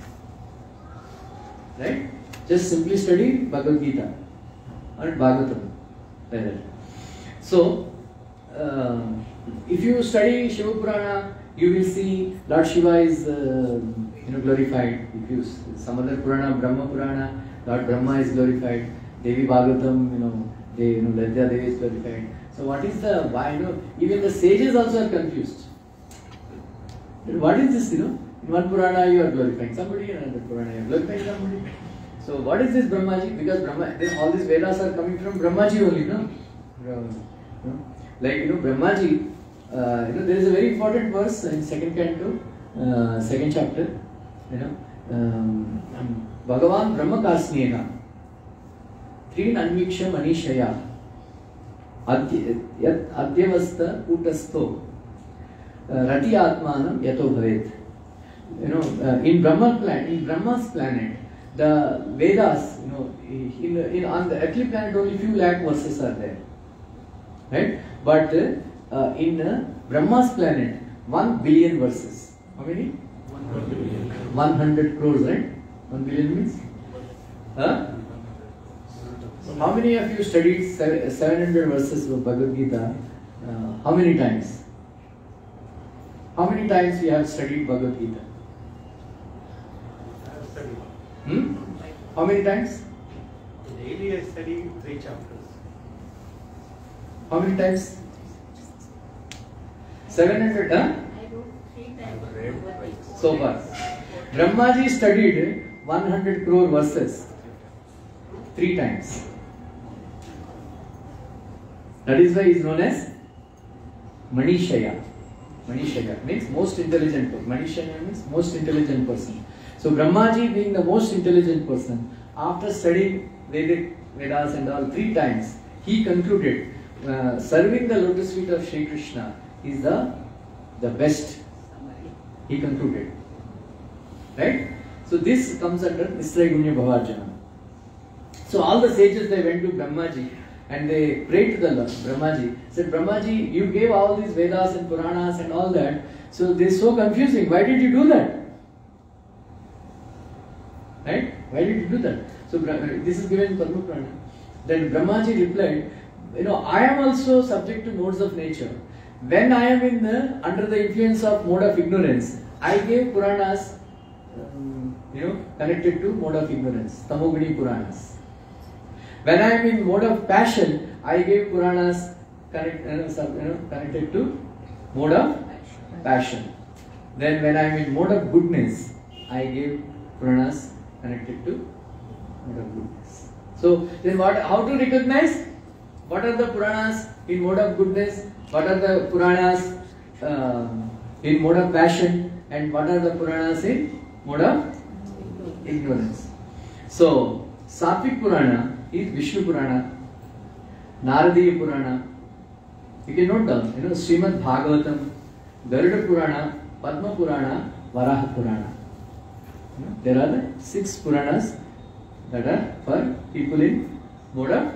Right? Just simply study Bhagavad Gita or Bhagavatam. Rather. So if you study Shiva Purana, you will see Lord Shiva is glorified. If you some other Purana, Brahma Purana, Lord Brahma is glorified. Devi Bhagavatam, Ladya Devi is glorified. So what is the why? Even the sages also are confused. What is this? In one Purana you are glorifying somebody, in another Purana you are glorifying somebody. So what is this Brahmaji? Because all these Vedas are coming from Brahmaji only, Brahmaji. There is a very important verse in second canto, second chapter. Bhagavan Brahma Kasnena, Trin Anviksha Manishaya, Yat Adyavasta Utasto, Rati Atmanam Yato Bhavet. In Brahma's planet, the Vedas, on the earthly planet only few lakh verses are there, right? But in Brahma's planet, 1 billion verses. How many? 100 billion. 100 crores, right? 1 billion means? Huh? So how many of you studied 700 verses of Bhagavad Gita? How many times? How many times you have studied Bhagavad Gita? I have studied one. How many times? Daily I study 3 chapters. How many times? 700, huh? I wrote 3 times. So far. Brahmaji studied 100 crore verses 3 times. That is why he is known as Manishaya. Manishaya means most intelligent person. Manishaya means most intelligent person. So Brahmaji, being the most intelligent person, after studying Vedas and all 3 times, he concluded serving the lotus feet of Shri Krishna is the best, he concluded, right? So this comes under Nisraigunya Bhavarjana. So all the sages, they went to Brahmaji and they prayed to the Lord. Brahmaji said, Brahmaji, you gave all these Vedas and Puranas and all that, so they are so confusing, why did you do that? Right? Why did you do that? So this is given in Padma Purana. Then Brahmaji replied, I am also subject to modes of nature. When I am under the influence of mode of ignorance, I gave Puranas, connected to mode of ignorance, Tamoguni Puranas. When I am in mode of passion, I gave Puranas connected to mode of passion. Then when I am in mode of goodness, I gave Puranas connected to mode of goodness. So then how to recognize? What are the Puranas in mode of goodness? What are the Puranas in mode of passion? And what are the Puranas in mode of ignorance? So, Satvik Purana is Vishnu Purana, Naradiya Purana. You can note down, Srimad Bhagavatam, Garuda Purana, Padma Purana, Varaha Purana. There are the 6 Puranas that are for people in mode of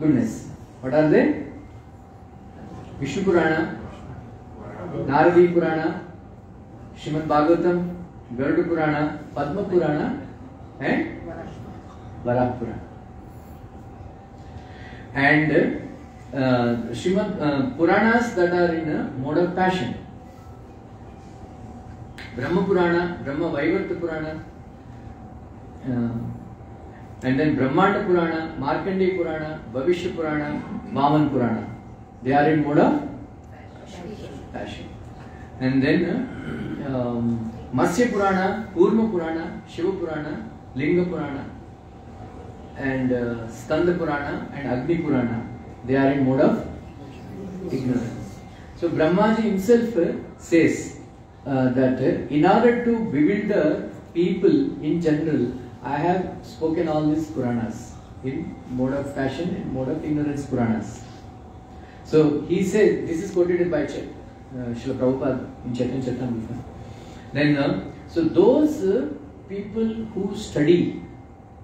goodness. What are they? Vishnu Purana, Naradi Purana, Srimad Bhagavatam, Garuda Purana, Padma Purana, and Varaha Purana. And Puranas that are in a mode of passion. Brahma Purana, Brahma Vaivarta Purana, and then Brahmanda Purana, Markandeya Purana, Bhavishya Purana, Vaman Purana. They are in mode of passion. And then Matsya Purana, Urma Purana, Shiva Purana, Linga Purana, and Skanda Purana and Agni Purana. They are in mode of ignorance. So Brahmaji himself says that in order to bewilder people in general, I have spoken all these Puranas in mode of fashion and mode of ignorance Puranas. So he said, this is quoted by Srila Prabhupada in Chaitanya Charitamrita. Then, so those people who study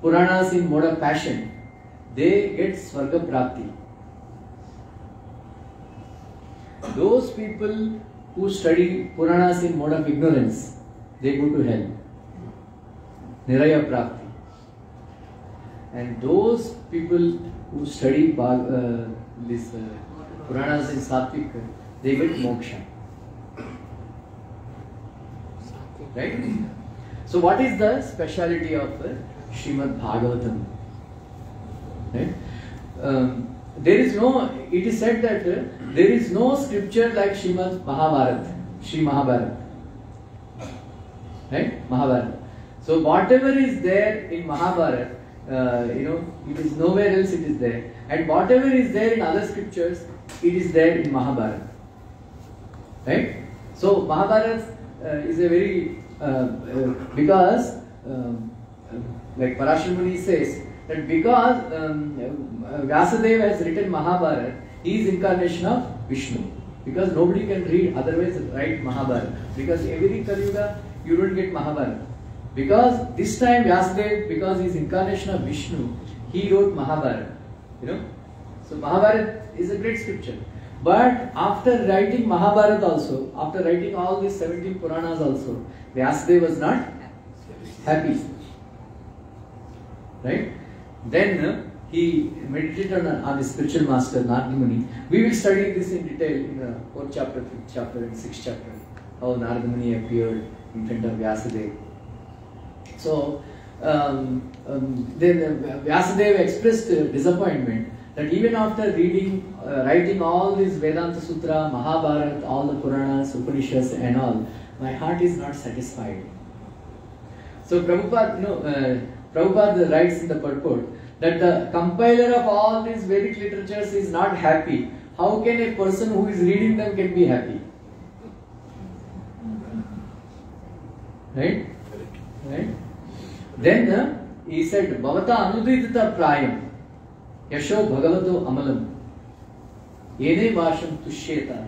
Puranas in mode of passion, they get Swarga Prapti. Those people who study Puranas in mode of ignorance, they go to hell. Niraya Prapti. And those people who study this Puranas in Satvik, they get Moksha. Right? So what is the speciality of Srimad Bhagavatam? Right? There is no, it is said that there is no scripture like Srimad Mahabharata, Shri Mahabharata. Right? Mahabharata. So whatever is there in Mahabharata, it is nowhere else it is there. And whatever is there in other scriptures, it is there in Mahabharata. Right? So Mahabharata is a very, because like Parashar Muni says, that because Vyasadeva has written Mahabharata, he is incarnation of Vishnu. Because nobody can read otherwise write Mahabharata. Because every Kaliyuga you don't get Mahabharata. Because this time Vyasadeva, because he is incarnation of Vishnu, he wrote Mahabharata. You know, so Mahabharata is a great scripture. But after writing Mahabharata also, after writing all these 17 Puranas also, Vyasadeva was not happy. Right? Then he meditated on his spiritual master Naradamuni. We will study this in detail in the 4th chapter, 5th chapter and 6th chapter. How Naradamuni appeared in front of Vyasadeva. So then Vyasadeva expressed disappointment that even after reading, writing all these Vedanta Sutra, Mahabharata, all the Puranas, Upanishads and all, my heart is not satisfied. So Prabhupada, Prabhupada writes in the purport that the compiler of all these Vedic literatures is not happy. How can a person who is reading them can be happy? Right? Right? Then he said, Bhavata anudidita prayam yasho bhagavato amalam yene vasham tushyeta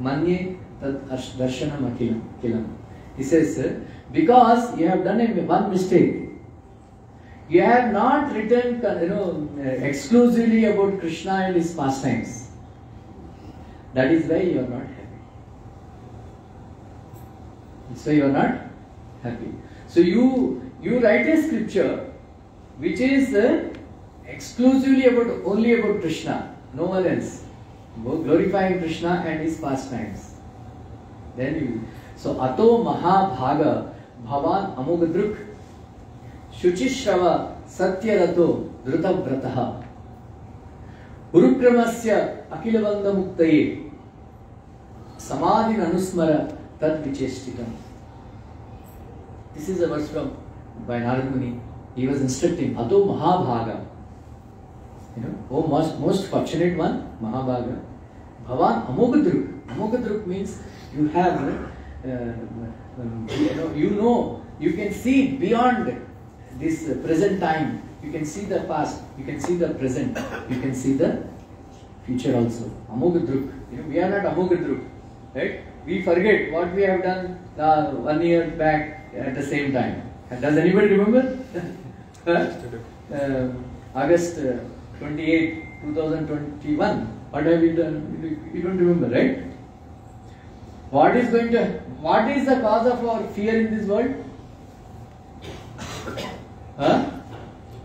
manye tad darshanam akilam. He says, because you have done one mistake. You have not written, exclusively about Krishna and his pastimes. That is why you are not happy. So you are not happy. So you write a scripture which is exclusively about about Krishna, no one else, glorifying Krishna and his pastimes. Then you ato mahabhaga bhavan amogadruk. Shuchishrava satyarato drutavrataha Urukramasya akilabandha muktaye Samadhin anusmara tad vicheshtitam. This is a verse by Naradamuni. He was instructing, Ato Mahabhaga. Oh most fortunate one, Mahabhaga. Bhavan Amogadruk. Amogadruk means you have, you can see beyond this present time, you can see the past, you can see the present, you can see the future also. Amogadruk. We are not Amogadruk, right? We forget what we have done 1 year back at the same time. Does anybody remember? August 28, 2021. What have we done? You don't remember, right? What is the cause of our fear in this world? Huh?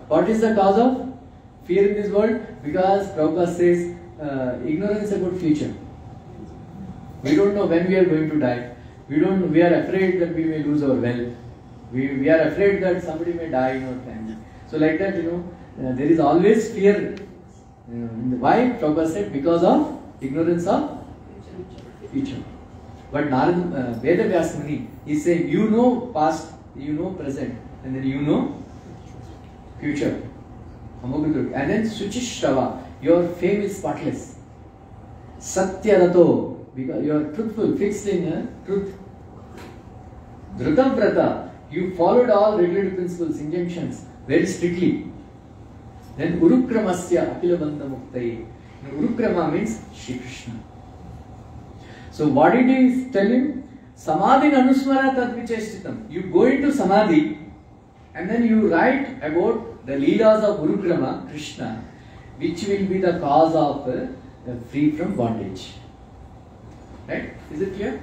What is the cause of fear in this world? Because Prabhupada says ignorance about future. We don't know when we are going to die. We are afraid that we may lose our wealth. We are afraid that somebody may die in our family. So like that, there is always fear. Why? Prabhupada said because of ignorance of future. But Veda Vyasa is saying you know past, you know present, and then you know future. And then Suchishrava, your fame is spotless. Satyarato, because you are truthful, fixed in truth. Dhrutam Prata, you followed all regulative principles, injunctions very strictly. Then Urukramasya Akilabanta Muktai. Urukrama means Shri Krishna. So what did he tell him? Samadhi Anusmara Tadvicheshtitam. You go into Samadhi and then you write about the Leelas of Urukrama, Krishna, which will be the cause of free from bondage. Right? Is it clear?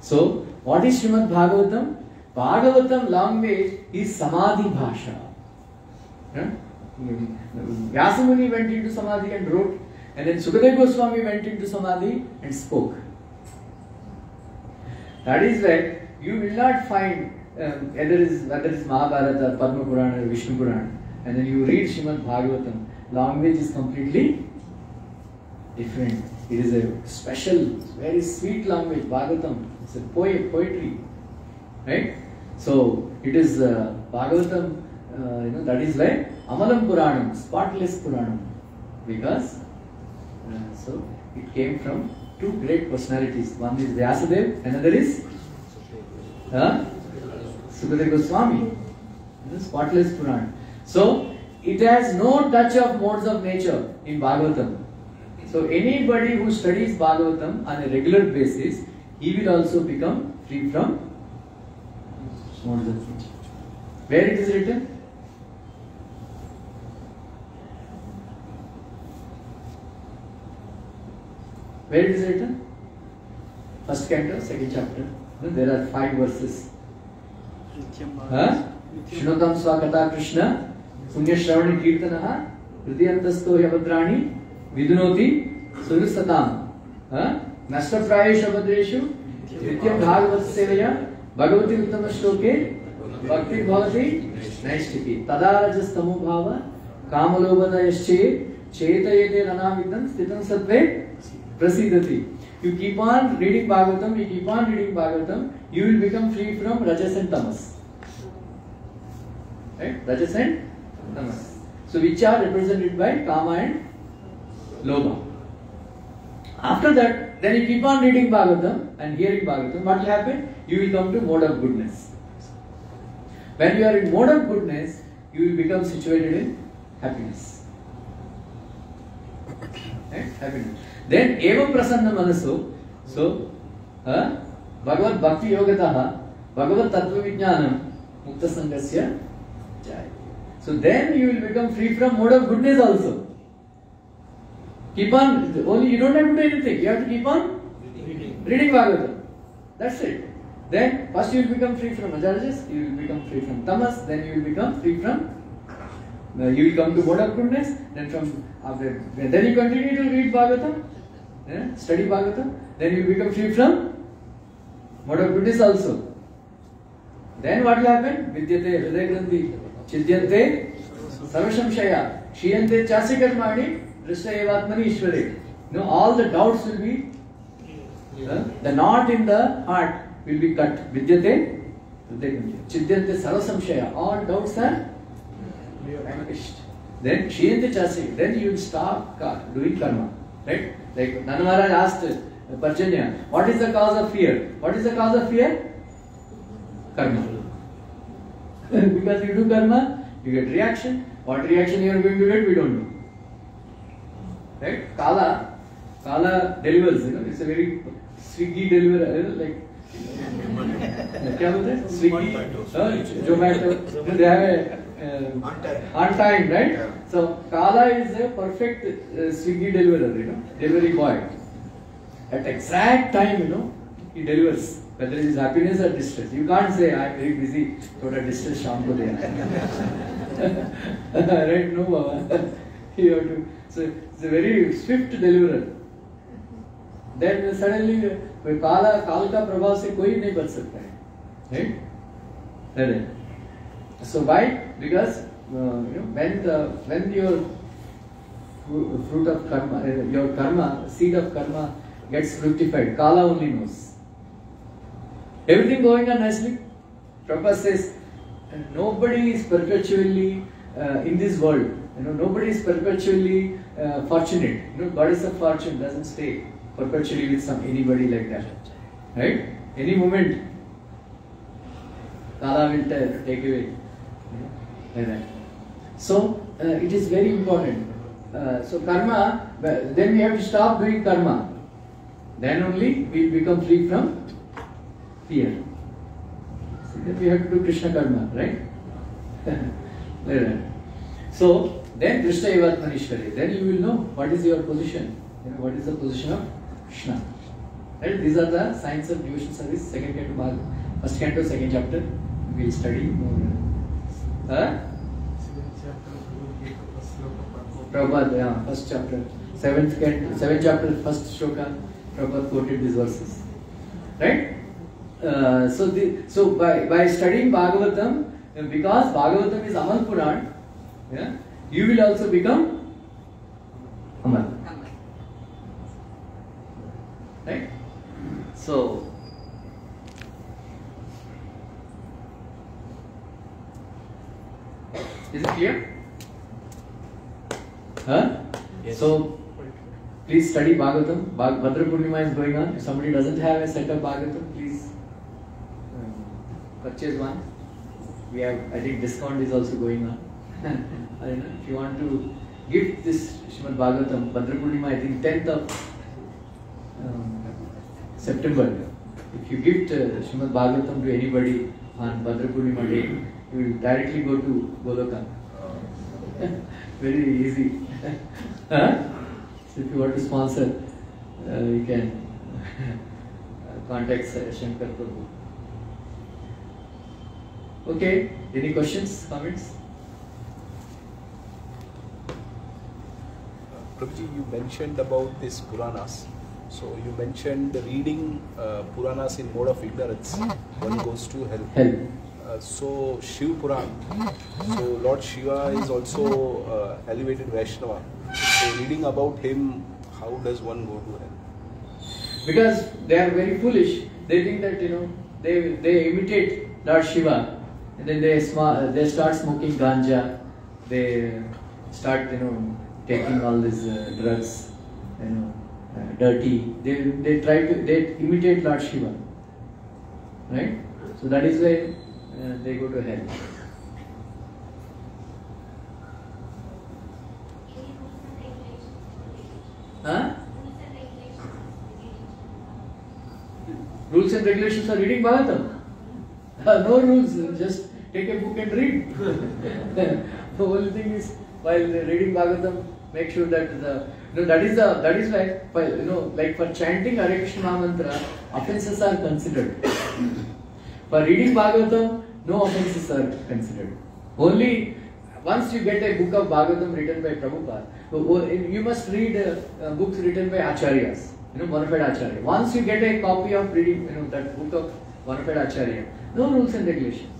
So, what is Srimad Bhagavatam? Bhagavatam language is Samadhi Bhasha. Huh? Vyasamuni went into Samadhi and wrote, and then Sukadeva Goswami went into Samadhi and spoke. That is why you will not find whether it's Mahabharata or Padma Purana or Vishnu Purana, and then you read Srimad Bhagavatam, language is completely different. It is a special, very sweet language, Bhagavatam. It's a poetry, right? So it is Bhagavatam, that is like Amalam Puranam, spotless Puranam, because so it came from two great personalities. One is Vyasadeva, another is Sukadeva Goswami, spotless Puran. So it has no touch of modes of nature in Bhagavatam. So anybody who studies Bhagavatam on a regular basis, he will also become free from modes of nature. Where it is written? Where it is written? First canto, second chapter. There are 5 verses. Shrunotam Swakata Krishna, Punya Shravani Kirtanaha, Prityantasto Yavadrani, Vidunoti, Surusatam, Nasta Prayesha Vadreshu, Nityam Bhagavat Sevaya, Bhagavati Uttama Shloke, Bhakti Bhavati, Naishtiki, Tadarajas Tamu Bhava, Kamalobadayasche, Cheta Yete Ranamitam, Stitam Satve, Prasidati. You keep on reading Bhagavatam, you will become free from Rajas and Tamas. Right? Rajas and Tamas. So which are represented by Kama and Loba. After that, then you keep on reading Bhagavatam and hearing Bhagavatam, what will happen? You will come to mode of goodness. When you are in mode of goodness, you will become situated in happiness. Right? Happiness. Then Eva Prasanna Manaso, so Bhagavad Bhakti Yogataha, Bhagavad Tattva Vijnanam, Mukta Sangasya Jai. So then you will become free from mode of goodness also. Keep on, only you don't have to do anything, you have to keep on reading Bhagavatam. That's it. Then first you will become free from Ajarajas, you will become free from Tamas, then you will become free from, you will come to mode of goodness, then from, after, then you continue to read Bhagavatam. Study Bhagavatam, then you become free from mode of goodness also. Then what will happen? Vidyate Hriday Granthi, Chidyante Sarvashamshaya, Shiyante Chasikarmani, Rishtayevatmani Ishware. No, all the doubts will be, the knot in the heart will be cut. Vidyate Hriday Granthi, Chidyante Sarvashamshaya, all doubts are vanquished. Then Shiyante Chasik, then you will stop doing karma, right? Like Nanda Maharaj asked Parjanya, what is the cause of fear? What is the cause of fear? Karma. Because you do karma, you get reaction. What reaction you are going to get, we don't know. Right? Kala delivers, it's a very swiggy deliverer, like Swiggy, Zomato, they have a on time, right? Yeah. So Kala is a perfect Swiggy deliverer, delivery boy. At exact time, he delivers, whether it is happiness or distress. You can't say, I am very busy, thoda distress sham ko deya. Right? No, Baba. You have to, so it's a very swift deliverer. Then suddenly, Kala ka prabhav se koi nahi bach sakta hai. Right? So why? Because when your fruit of karma, your karma, seed of karma gets fructified, Kala only knows. Everything going on nicely. Prabhupada says, nobody is perpetually in this world. Nobody is perpetually fortunate. Goddess of fortune doesn't stay perpetually with anybody like that. Right? Any moment Kala will take away. Like that. So, it is very important. So, karma, then we have to stop doing karma. Then only we will become free from fear. So, then we have to do Krishna karma, right? Like that. So, then Krishna Evatmanishkare. Then you will know what is your position. You know, what is the position of Krishna. Right? These are the signs of devotion service, second canto, first canto, second chapter. We will study more. Prabhupada, yeah, first chapter, seventh chapter, first shloka. Prabhupada quoted these verses, right? So by studying Bhagavatam, because Bhagavatam is Amal Puran, yeah, you will also become Amal, right? So. Is it clear? Huh? Yes. So, please study Bhagavatam. Bhadra Purnima is going on. If somebody doesn't have a set of Bhagavatam, please purchase one. We have, I think, discount is also going on. I don't know. If you want to gift this Srimad Bhagavatam, Bhadra Purnima, I think 10th of September. If you gift Srimad Bhagavatam to anybody on Bhadra Purnima day, you will directly go to Goloka. Very easy. Huh? So if you want to sponsor, you can contact Shankar Prabhu. Okay, any questions, comments? Prabhuji, you mentioned about this Puranas. So you mentioned reading Puranas in mode of ignorance, one goes to hell. So Shiva Purana, so Lord Shiva is also elevated Vaishnava. So reading about him, how does one go to hell? Because they are very foolish. They think that, you know, they imitate Lord Shiva, and then they start smoking ganja. They start, you know, taking all these drugs, you know, dirty. They try to imitate Lord Shiva, right? So that is why. They go to hell. Huh? Rules and regulations for reading Bhagavatam? No rules, just take a book and read. The whole thing is, while reading Bhagavatam, make sure that the, you know, that is why, you know, like for chanting Hare Krishna mantra, offenses are considered. For reading Bhagavatam, no offenses are considered. Only once you get a book of Bhagavatam written by Prabhupada, you must read books written by Acharyas, you know, Modified Acharya. Once you get a copy of reading, you know, that book of Modified Acharya, no rules and regulations.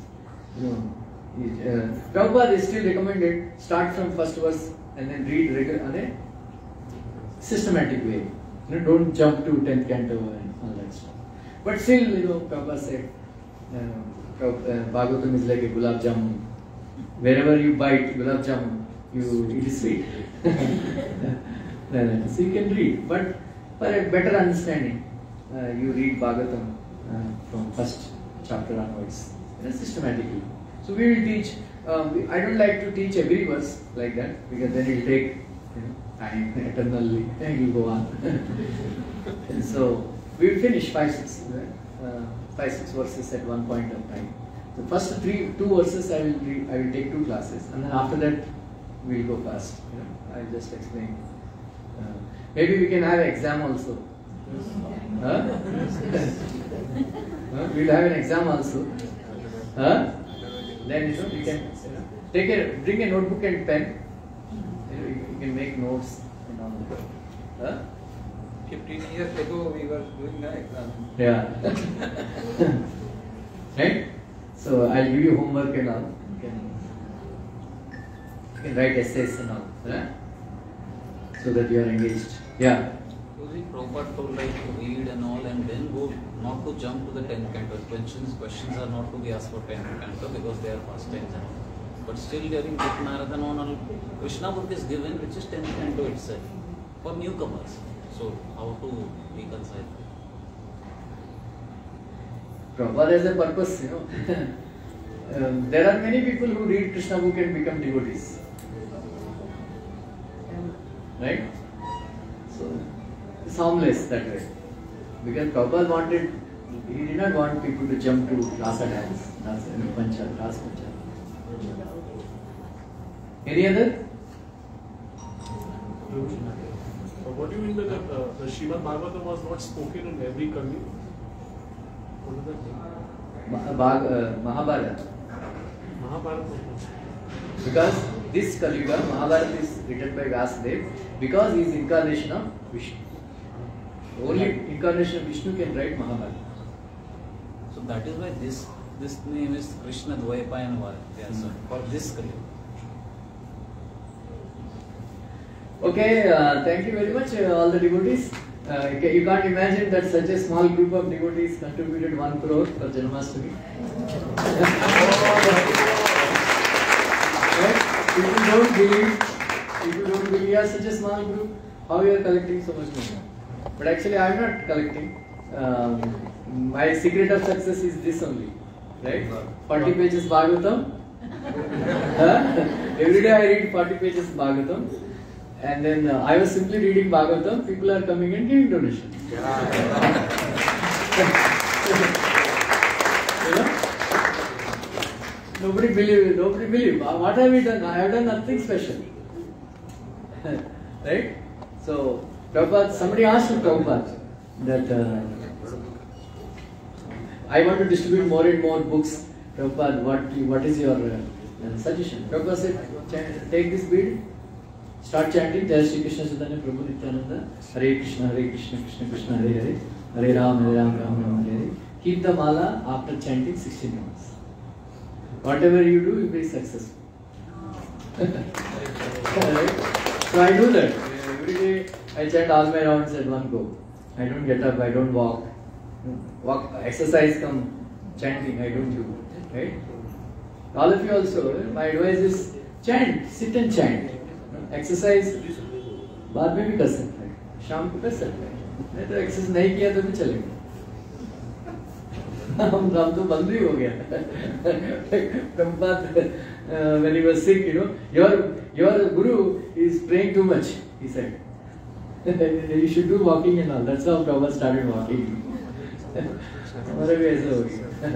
You know, Prabhupada is still recommended, start from first verse and then read on a systematic way. You know, don't jump to 10th canto and all that stuff. But still, you know, Prabhupada said, Bhagavatam is like a gulab jamun. Wherever you bite gulab jamun, it is sweet. So you can read, but for a better understanding, you read Bhagavatam from first chapter onwards, systematically. So we will teach. I don't like to teach every verse like that, because then it will take, you know, time eternally, and you go on. And so we will finish 5-6 verses at one point of time. The first two verses I will take two classes, and then after that we will go fast. You know, I will just explain. Maybe we can have an exam also. Huh? We will have an exam also. Huh? Then, you know, we can bring a notebook and pen. You can make notes and all that. Huh? 15 years ago we were doing the exam. Yeah. Right? So I'll give you homework and all. You can write essays and all, right? So that you are engaged. Yeah. So the proper to like read and all, and then go, not to jump to the 10th canto. Questions are not to be asked for 10th canto because they are past tense and all. But still during Naradamuni, Krishna book is given, which is 10th canto itself for newcomers. So, how to reconcile that? Prabhupada has a purpose, you know. There are many people who read Krishna book and become devotees. Right? So, it's harmless that way. Because Prabhupada wanted, he did not want people to jump to rasa dance, rasa pancha. Any other? What do you mean by the Srimad Bhagavatam was not spoken in every community? What does that mean? Mahabharata. Mahabharata. Because this Kaliyuga, Mahabharata is written by Vyasadeva because he is incarnation of Vishnu. Only incarnation of Vishnu can write Mahabharata. So that is why this name is Krishna Dvaipayanavara. For this Kaliyuga. Okay, thank you very much all the devotees. You can't imagine that such a small group of devotees contributed 1 crore for Janmashtami. People don't believe you are such a small group, how you are collecting so much money. But actually I am not collecting. My secret of success is this only, right? 40 pages Bhagavatam. Every day I read 40 pages Bhagavatam. And then I was simply reading Bhagavatam, people are coming and giving donations. Yeah. You know? Nobody believes. What have we done? I have done nothing special. Right? So, Prabhupada, somebody asked Prabhupada that I want to distribute more and more books. Prabhupada, what is your suggestion? Prabhupada said, take this bead. Start chanting Jai Shri Krishna Chaitanya Prabhu Nityananda, Hare Krishna Krishna Krishna Hare Hare, Hare Ram Ram Ram Hare Hare. Keep the mala after chanting 16 rounds. Whatever you do, you will be successful. So I do that. Every day I chant all my rounds at one go. I don't get up, I don't walk. Exercise come chanting, I don't do. Right? All of you also, my advice is chant, sit and chant. Exercise बाद में भी कर सकते हैं, शाम को कर सकते हैं, नहीं तो एक्सरसाइज नहीं किया तो भी चलेगा। हम तो बंद ही हो गया। Prabhupada, when he was sick, you know, your guru is praying too much, he said. You should do walking and all. That's how Prabhupada started walking. हमारे भी ऐसा हो गया।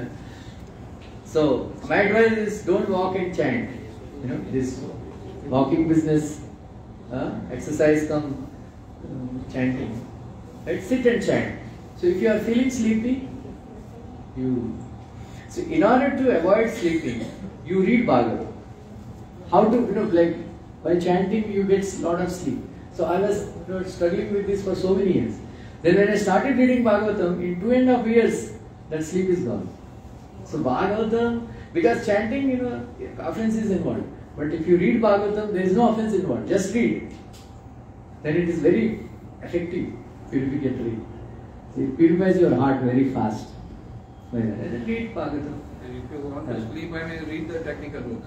So my advice is don't walk and chant, you know this. Walking business, exercise come chanting, right? Sit and chant. So if you are feeling sleepy, so in order to avoid sleeping, you read Bhagavatam. How to, like by chanting you get a lot of sleep. So I was struggling with this for so many years. Then when I started reading Bhagavatam, in 2.5 years, that sleep is gone. So Bhagavatam, because chanting, offense is involved. But if you read Bhagavatam, there is no offense involved. Just read. Then it is very effective, purificatory. So it purifies your heart very fast. Then read Bhagavatam. And if you want to sleep, I may read the technical book.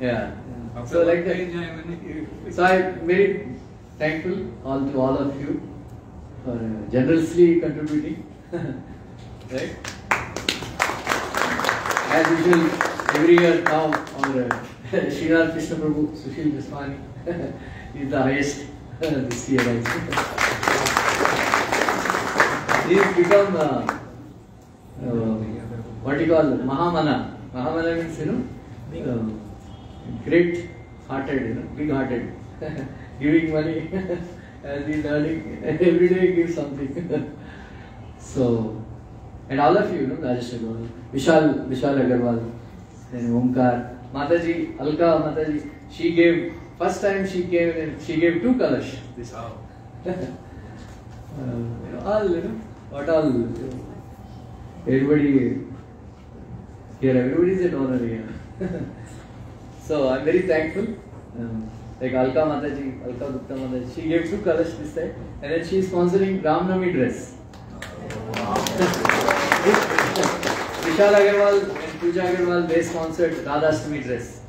Yeah. So like that. So I am very thankful to all of you for generously contributing. Right? As usual, every year now, our Srinad Krishna Prabhu, Sushil Goswami is the highest this year also. He has become what do you call Mahamana. Mahamana means, great-hearted, big-hearted, giving money and he's learning. Every day he gives something. So, and all of you, Rajesh Agarwal, Vishal Agarwal, then Omkar, Mataji, Alka Mataji, she gave, first time she came and she gave 2 kalash. This how? Everybody here, everybody is a donor here. So I am very thankful. Like Alka Mataji, Alka Gupta Mataji, she gave 2 kalash this time and then she is sponsoring Ram Navami dress. Vishal Agarwal and Pooja Agarwal, they sponsored Radhashtami dress.